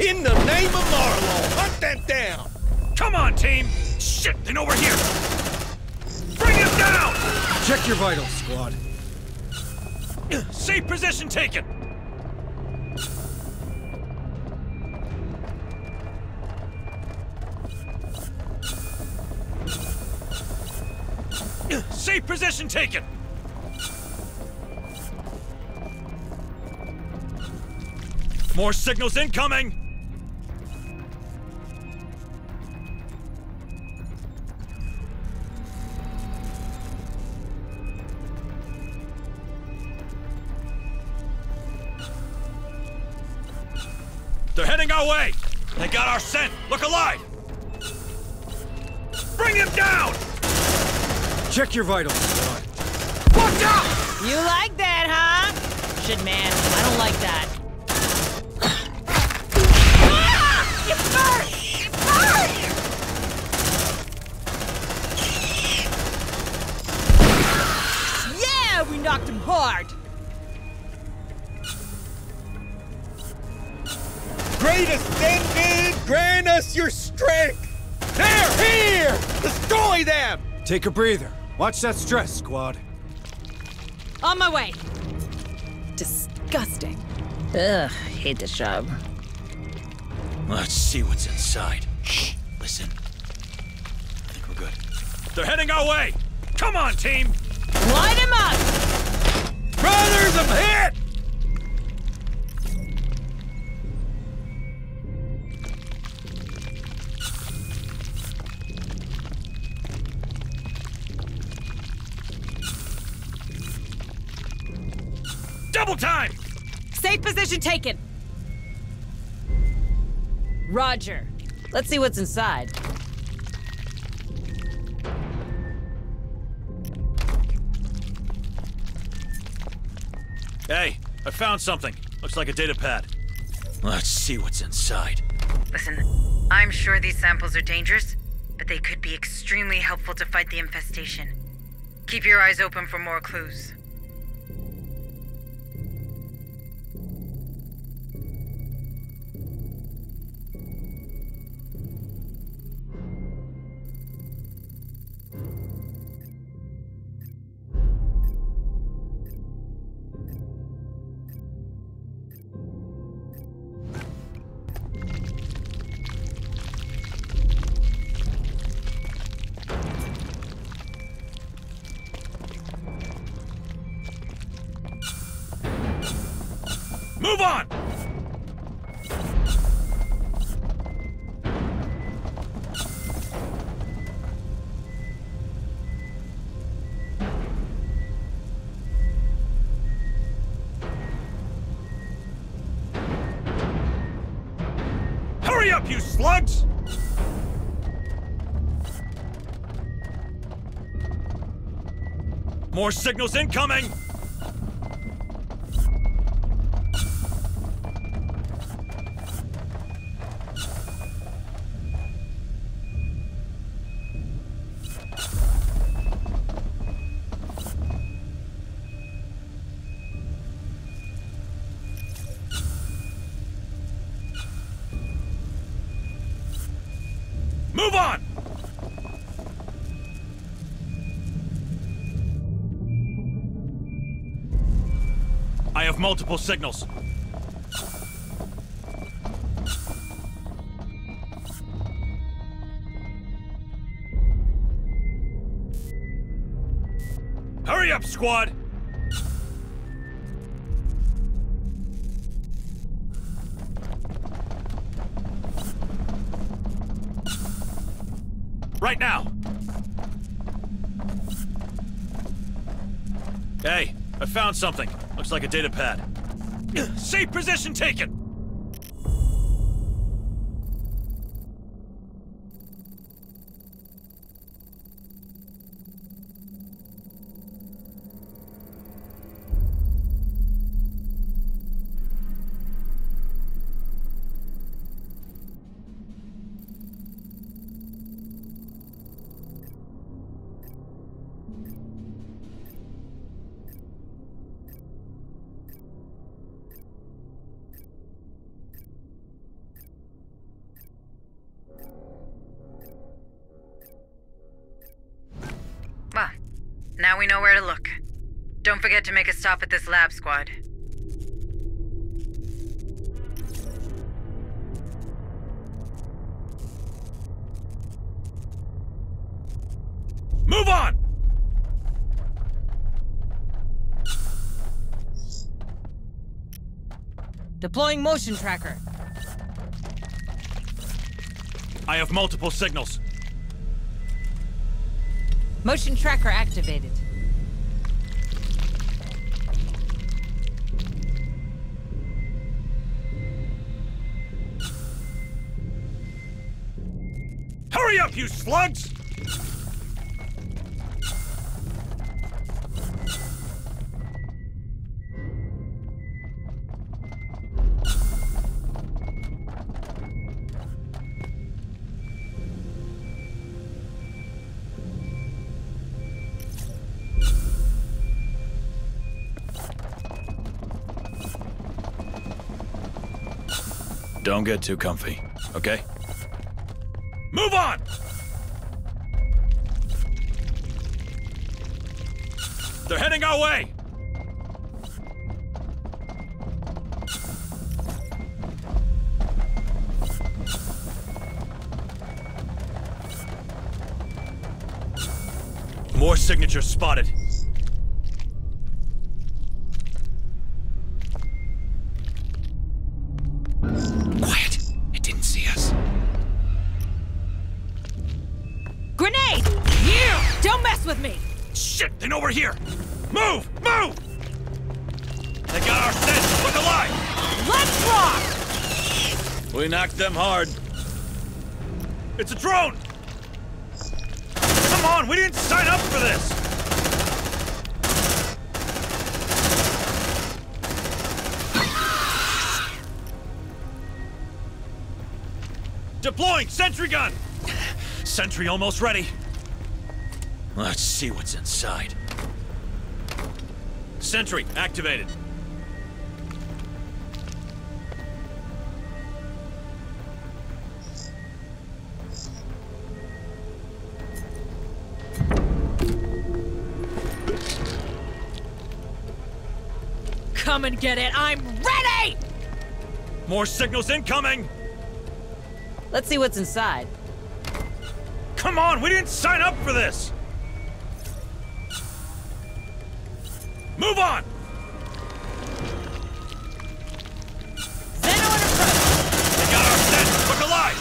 In the name of Marlow, hunt them down! Come on, team! Shit, they know we're here! Bring them down! Check your vitals, squad. Safe position taken! Safe position taken! More signals incoming! They're heading our way! They got our scent! Look alive! Bring them down! Check your vitals, squad. Watch out! You like that, huh? Shit, man, I don't like that. Ah! You burn! You burn! Yeah, we knocked him hard. Greatest ended, grant us your strength. They're here! Destroy them! Take a breather. Watch that stress, squad. On my way. Disgusting. Ugh, hate this job. Let's see what's inside. Shh, listen. I think we're good. They're heading our way! Come on, team! Light him up! Brothers, I'm hit! Double time! Safe position taken. Roger. Let's see what's inside. Hey, I found something. Looks like a data pad. Let's see what's inside. Listen, I'm sure these samples are dangerous, but they could be extremely helpful to fight the infestation. Keep your eyes open for more clues. Hurry up, you slugs! More signals incoming! Move on! I have multiple signals. Hurry up, squad! Right now! Hey, I found something. Looks like a data pad. Safe position taken! Now we know where to look. Don't forget to make a stop at this lab, squad. Move on! Deploying motion tracker. I have multiple signals. Motion tracker activated. Hurry up, you slugs! Don't get too comfy, okay? Move on! They're heading our way! More signatures spotted. Over here! Move! Move! They got our senses with the line! Let's rock! We knocked them hard. It's a drone! Come on, we didn't sign up for this! Deploying sentry gun! Sentry almost ready. Let's see what's inside. Sentry activated. Come and get it. I'm ready! More signals incoming! Let's see what's inside. Come on, we didn't sign up for this! Move on! Zeno in approach! They got our sense! Look alive!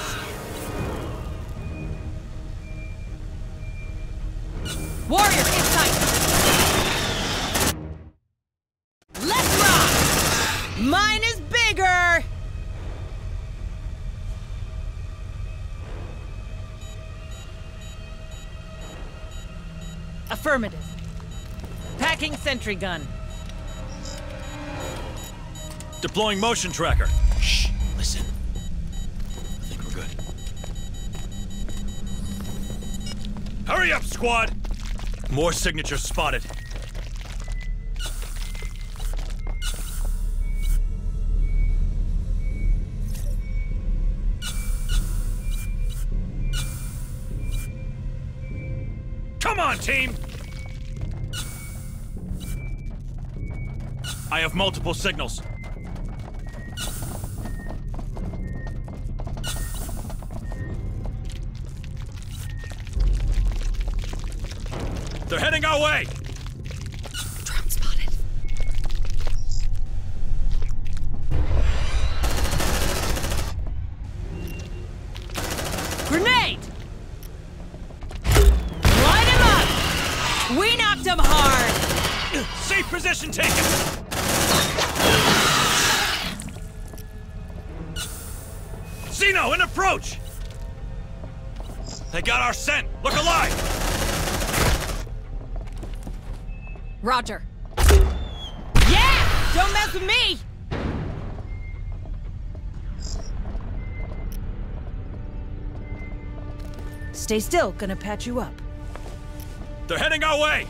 Warrior in sight! Let's rock! Mine is bigger! Affirmative. Packing sentry gun. Deploying motion tracker. Shh, listen. I think we're good. Hurry up, squad! More signatures spotted. Come on, team! I have multiple signals. They're heading our way! Drone spotted. Grenade! Light him up! We knocked him hard! Safe position taken! Zeno, an approach! They got our scent! Look alive! Roger. Yeah! Don't mess with me! Stay still, gonna patch you up. They're heading our way!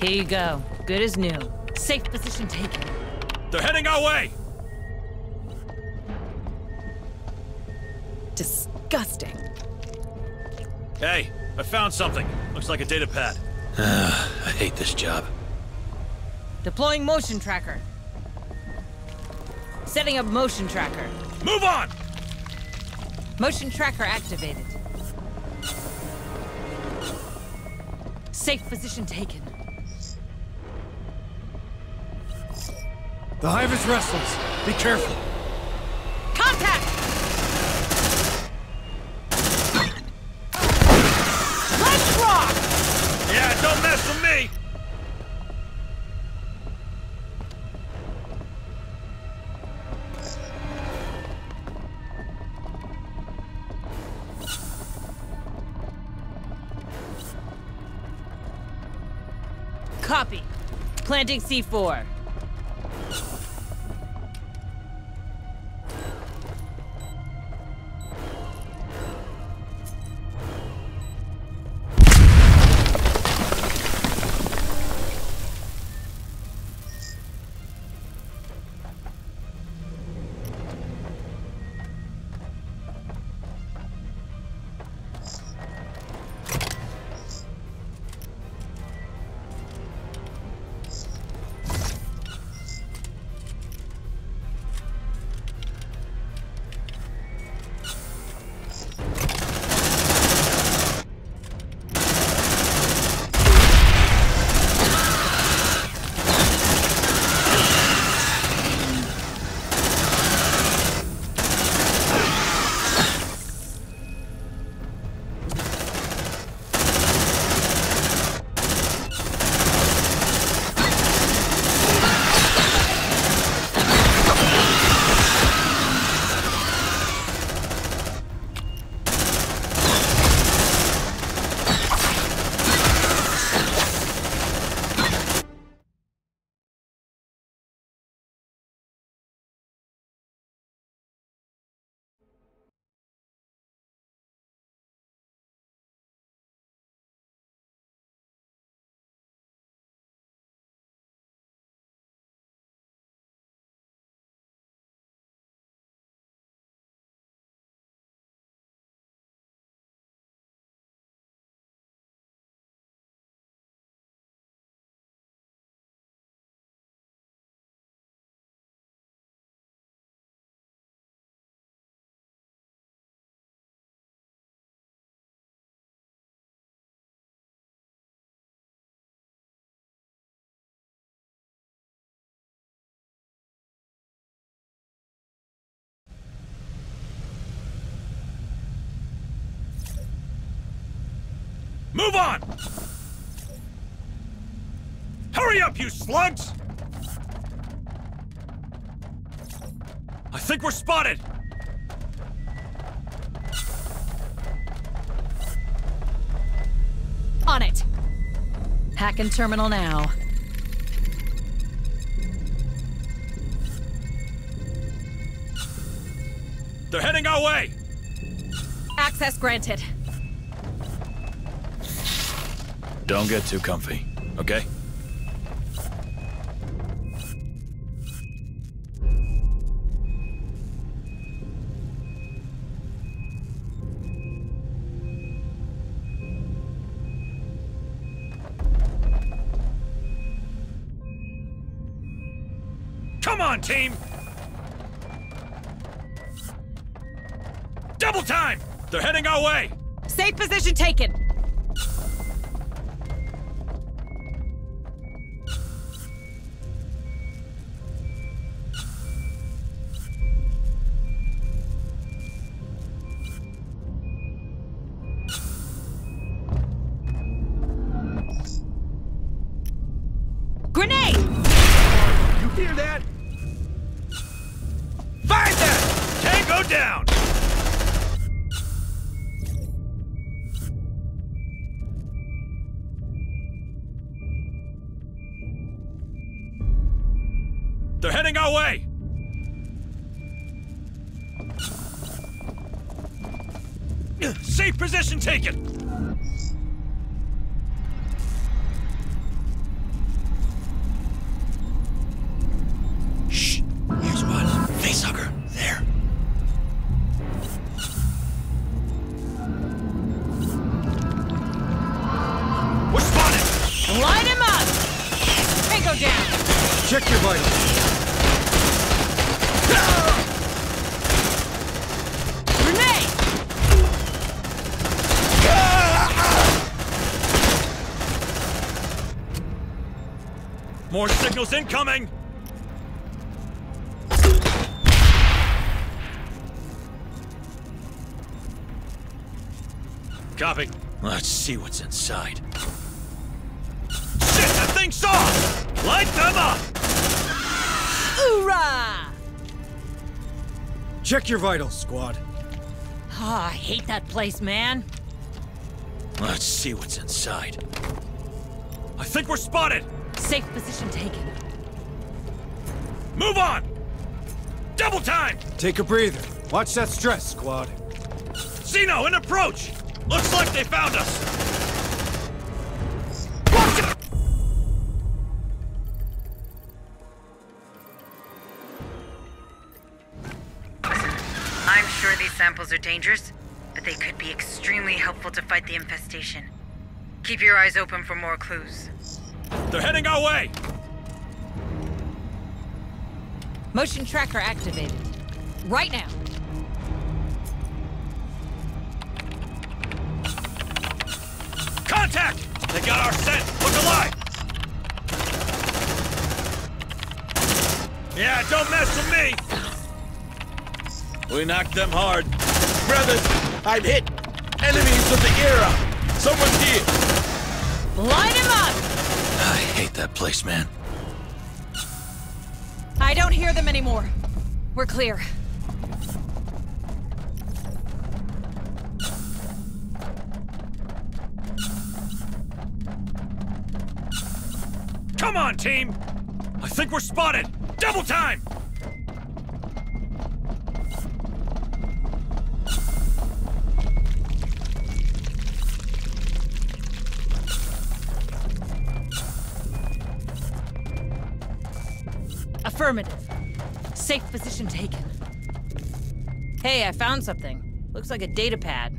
Here you go. Good as new. Safe position taken. They're heading our way! Disgusting. Hey, I found something. Looks like a data pad. I hate this job. Deploying motion tracker. Setting up motion tracker. Move on! Motion tracker activated. Safe position taken. The hive is restless. Be careful. Contact! Let's rock! Yeah, don't mess with me! Copy. Planting C four. Move on! Hurry up, you slugs! I think we're spotted! On it! Hacking terminal now. They're heading our way! Access granted. Don't get too comfy, okay? Come on, team! Double time! They're heading our way! Safe position taken! Grenade! You hear that? Find that! Tango down! They're heading our way! Safe position taken! Shh! Here's one. Facehugger. There. We're spotted! Line him up! Tango down! Check your vitals. More signals incoming! Copy. Let's see what's inside. Shit, that thing's off! Light them up! Hoorah! Check your vitals, squad. Ah, oh, I hate that place, man. Let's see what's inside. I think we're spotted! Safe position taken. Move on! Double time! Take a breather. Watch that stress, squad. Zeno, in approach! Looks like they found us! Watch it! I'm sure these samples are dangerous, but they could be extremely helpful to fight the infestation. Keep your eyes open for more clues. They're heading our way! Motion tracker activated. Right now! Contact! They got our scent! Look alive! Yeah, don't mess with me! We knocked them hard. Brothers, I'm hit! Enemies of the era! Someone's here! Line him up! I hate that place, man. I don't hear them anymore. We're clear. Come on, team! I think we're spotted! Double time! Affirmative. Safe position taken. Hey, I found something. Looks like a data pad.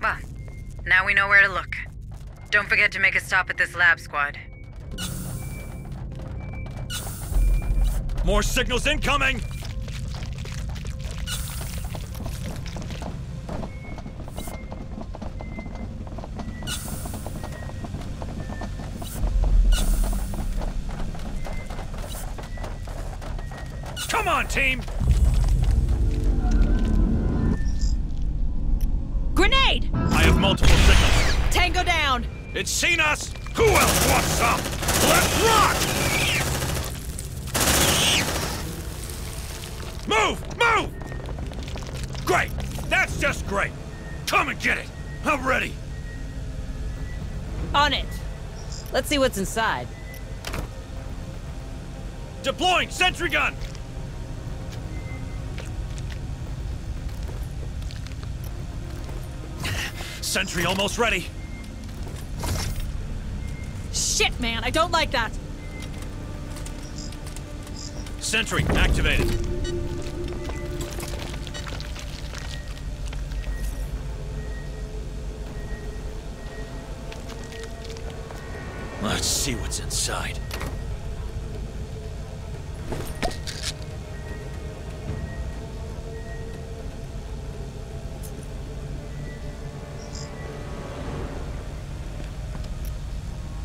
Well, now we know where to look. Don't forget to make a stop at this lab, squad. More signals incoming! Come on, team! Grenade! I have multiple signals. Tango down! It's seen us! Who else wants some? Let's rock! Great! That's just great! Come and get it! I'm ready! On it! Let's see what's inside. Deploying sentry gun! Sentry almost ready. Shit, man, I don't like that! Sentry activated. Let's see what's inside.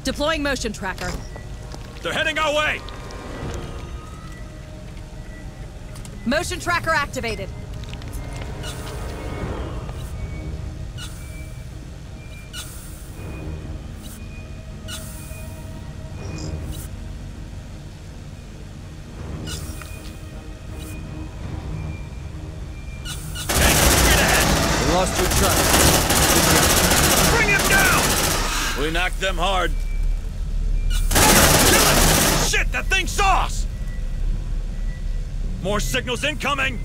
Deploying motion tracker. They're heading our way! Motion tracker activated. We lost your truck. Bring him down! We knocked them hard. Shit, that thing saw us! More signals incoming!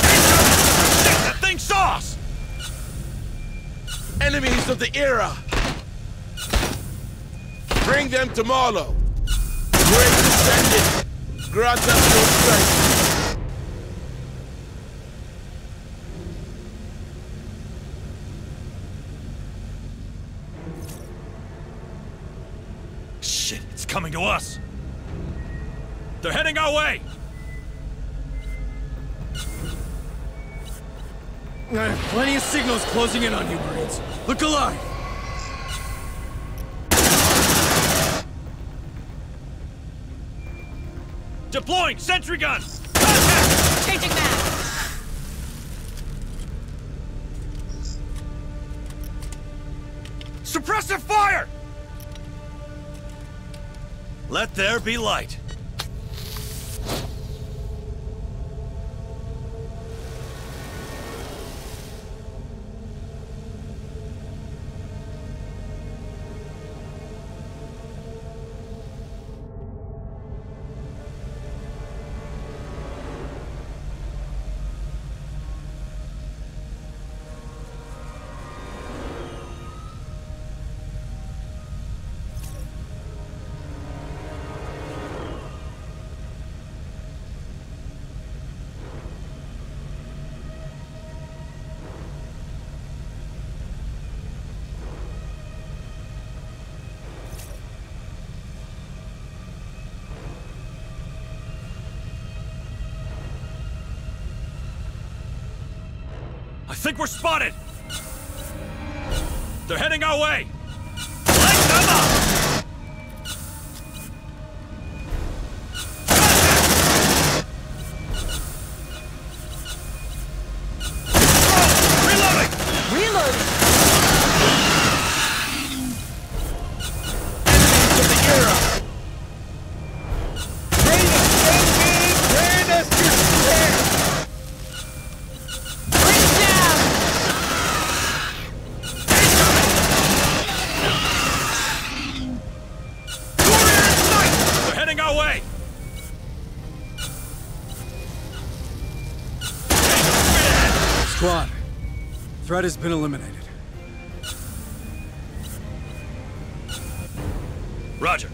Shit, that thing saw us! Enemies of the era! Bring them to Marlow! Great descendant! Grant them your strength! Coming to us. They're heading our way. I have plenty of signals closing in on you, Marines. Look alive. Deploying sentry gun. Contact. Changing map. Suppressive fire. Let there be light. I think we're spotted! They're heading our way! Light them up! Reloading! Reloading! Enemies of the era! Bring us, bring us to the air! Squad, threat has been eliminated. Roger.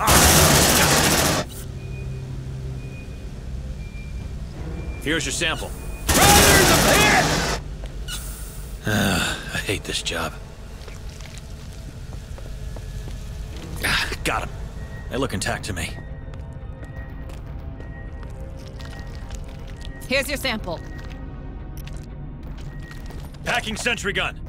Ah. Here's your sample. Brothers of Hair! Uh, I hate this job. Ah, got him. They look intact to me. Here's your sample. Packing sentry gun.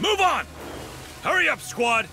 Move on! Hurry up, squad!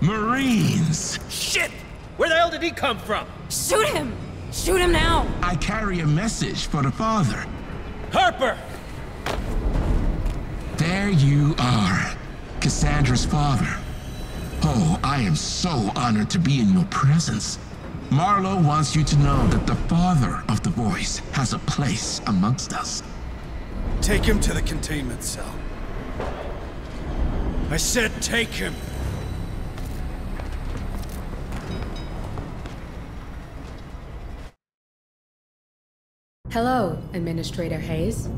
Marines! Shit! Where the hell did he come from? Shoot him! Shoot him now! I carry a message for the father. Harper! There you are, Cassandra's father. Oh, I am so honored to be in your presence. Marlow wants you to know that the father of the voice has a place amongst us. Take him to the containment cell. I said take him! Hello, Administrator Hayes.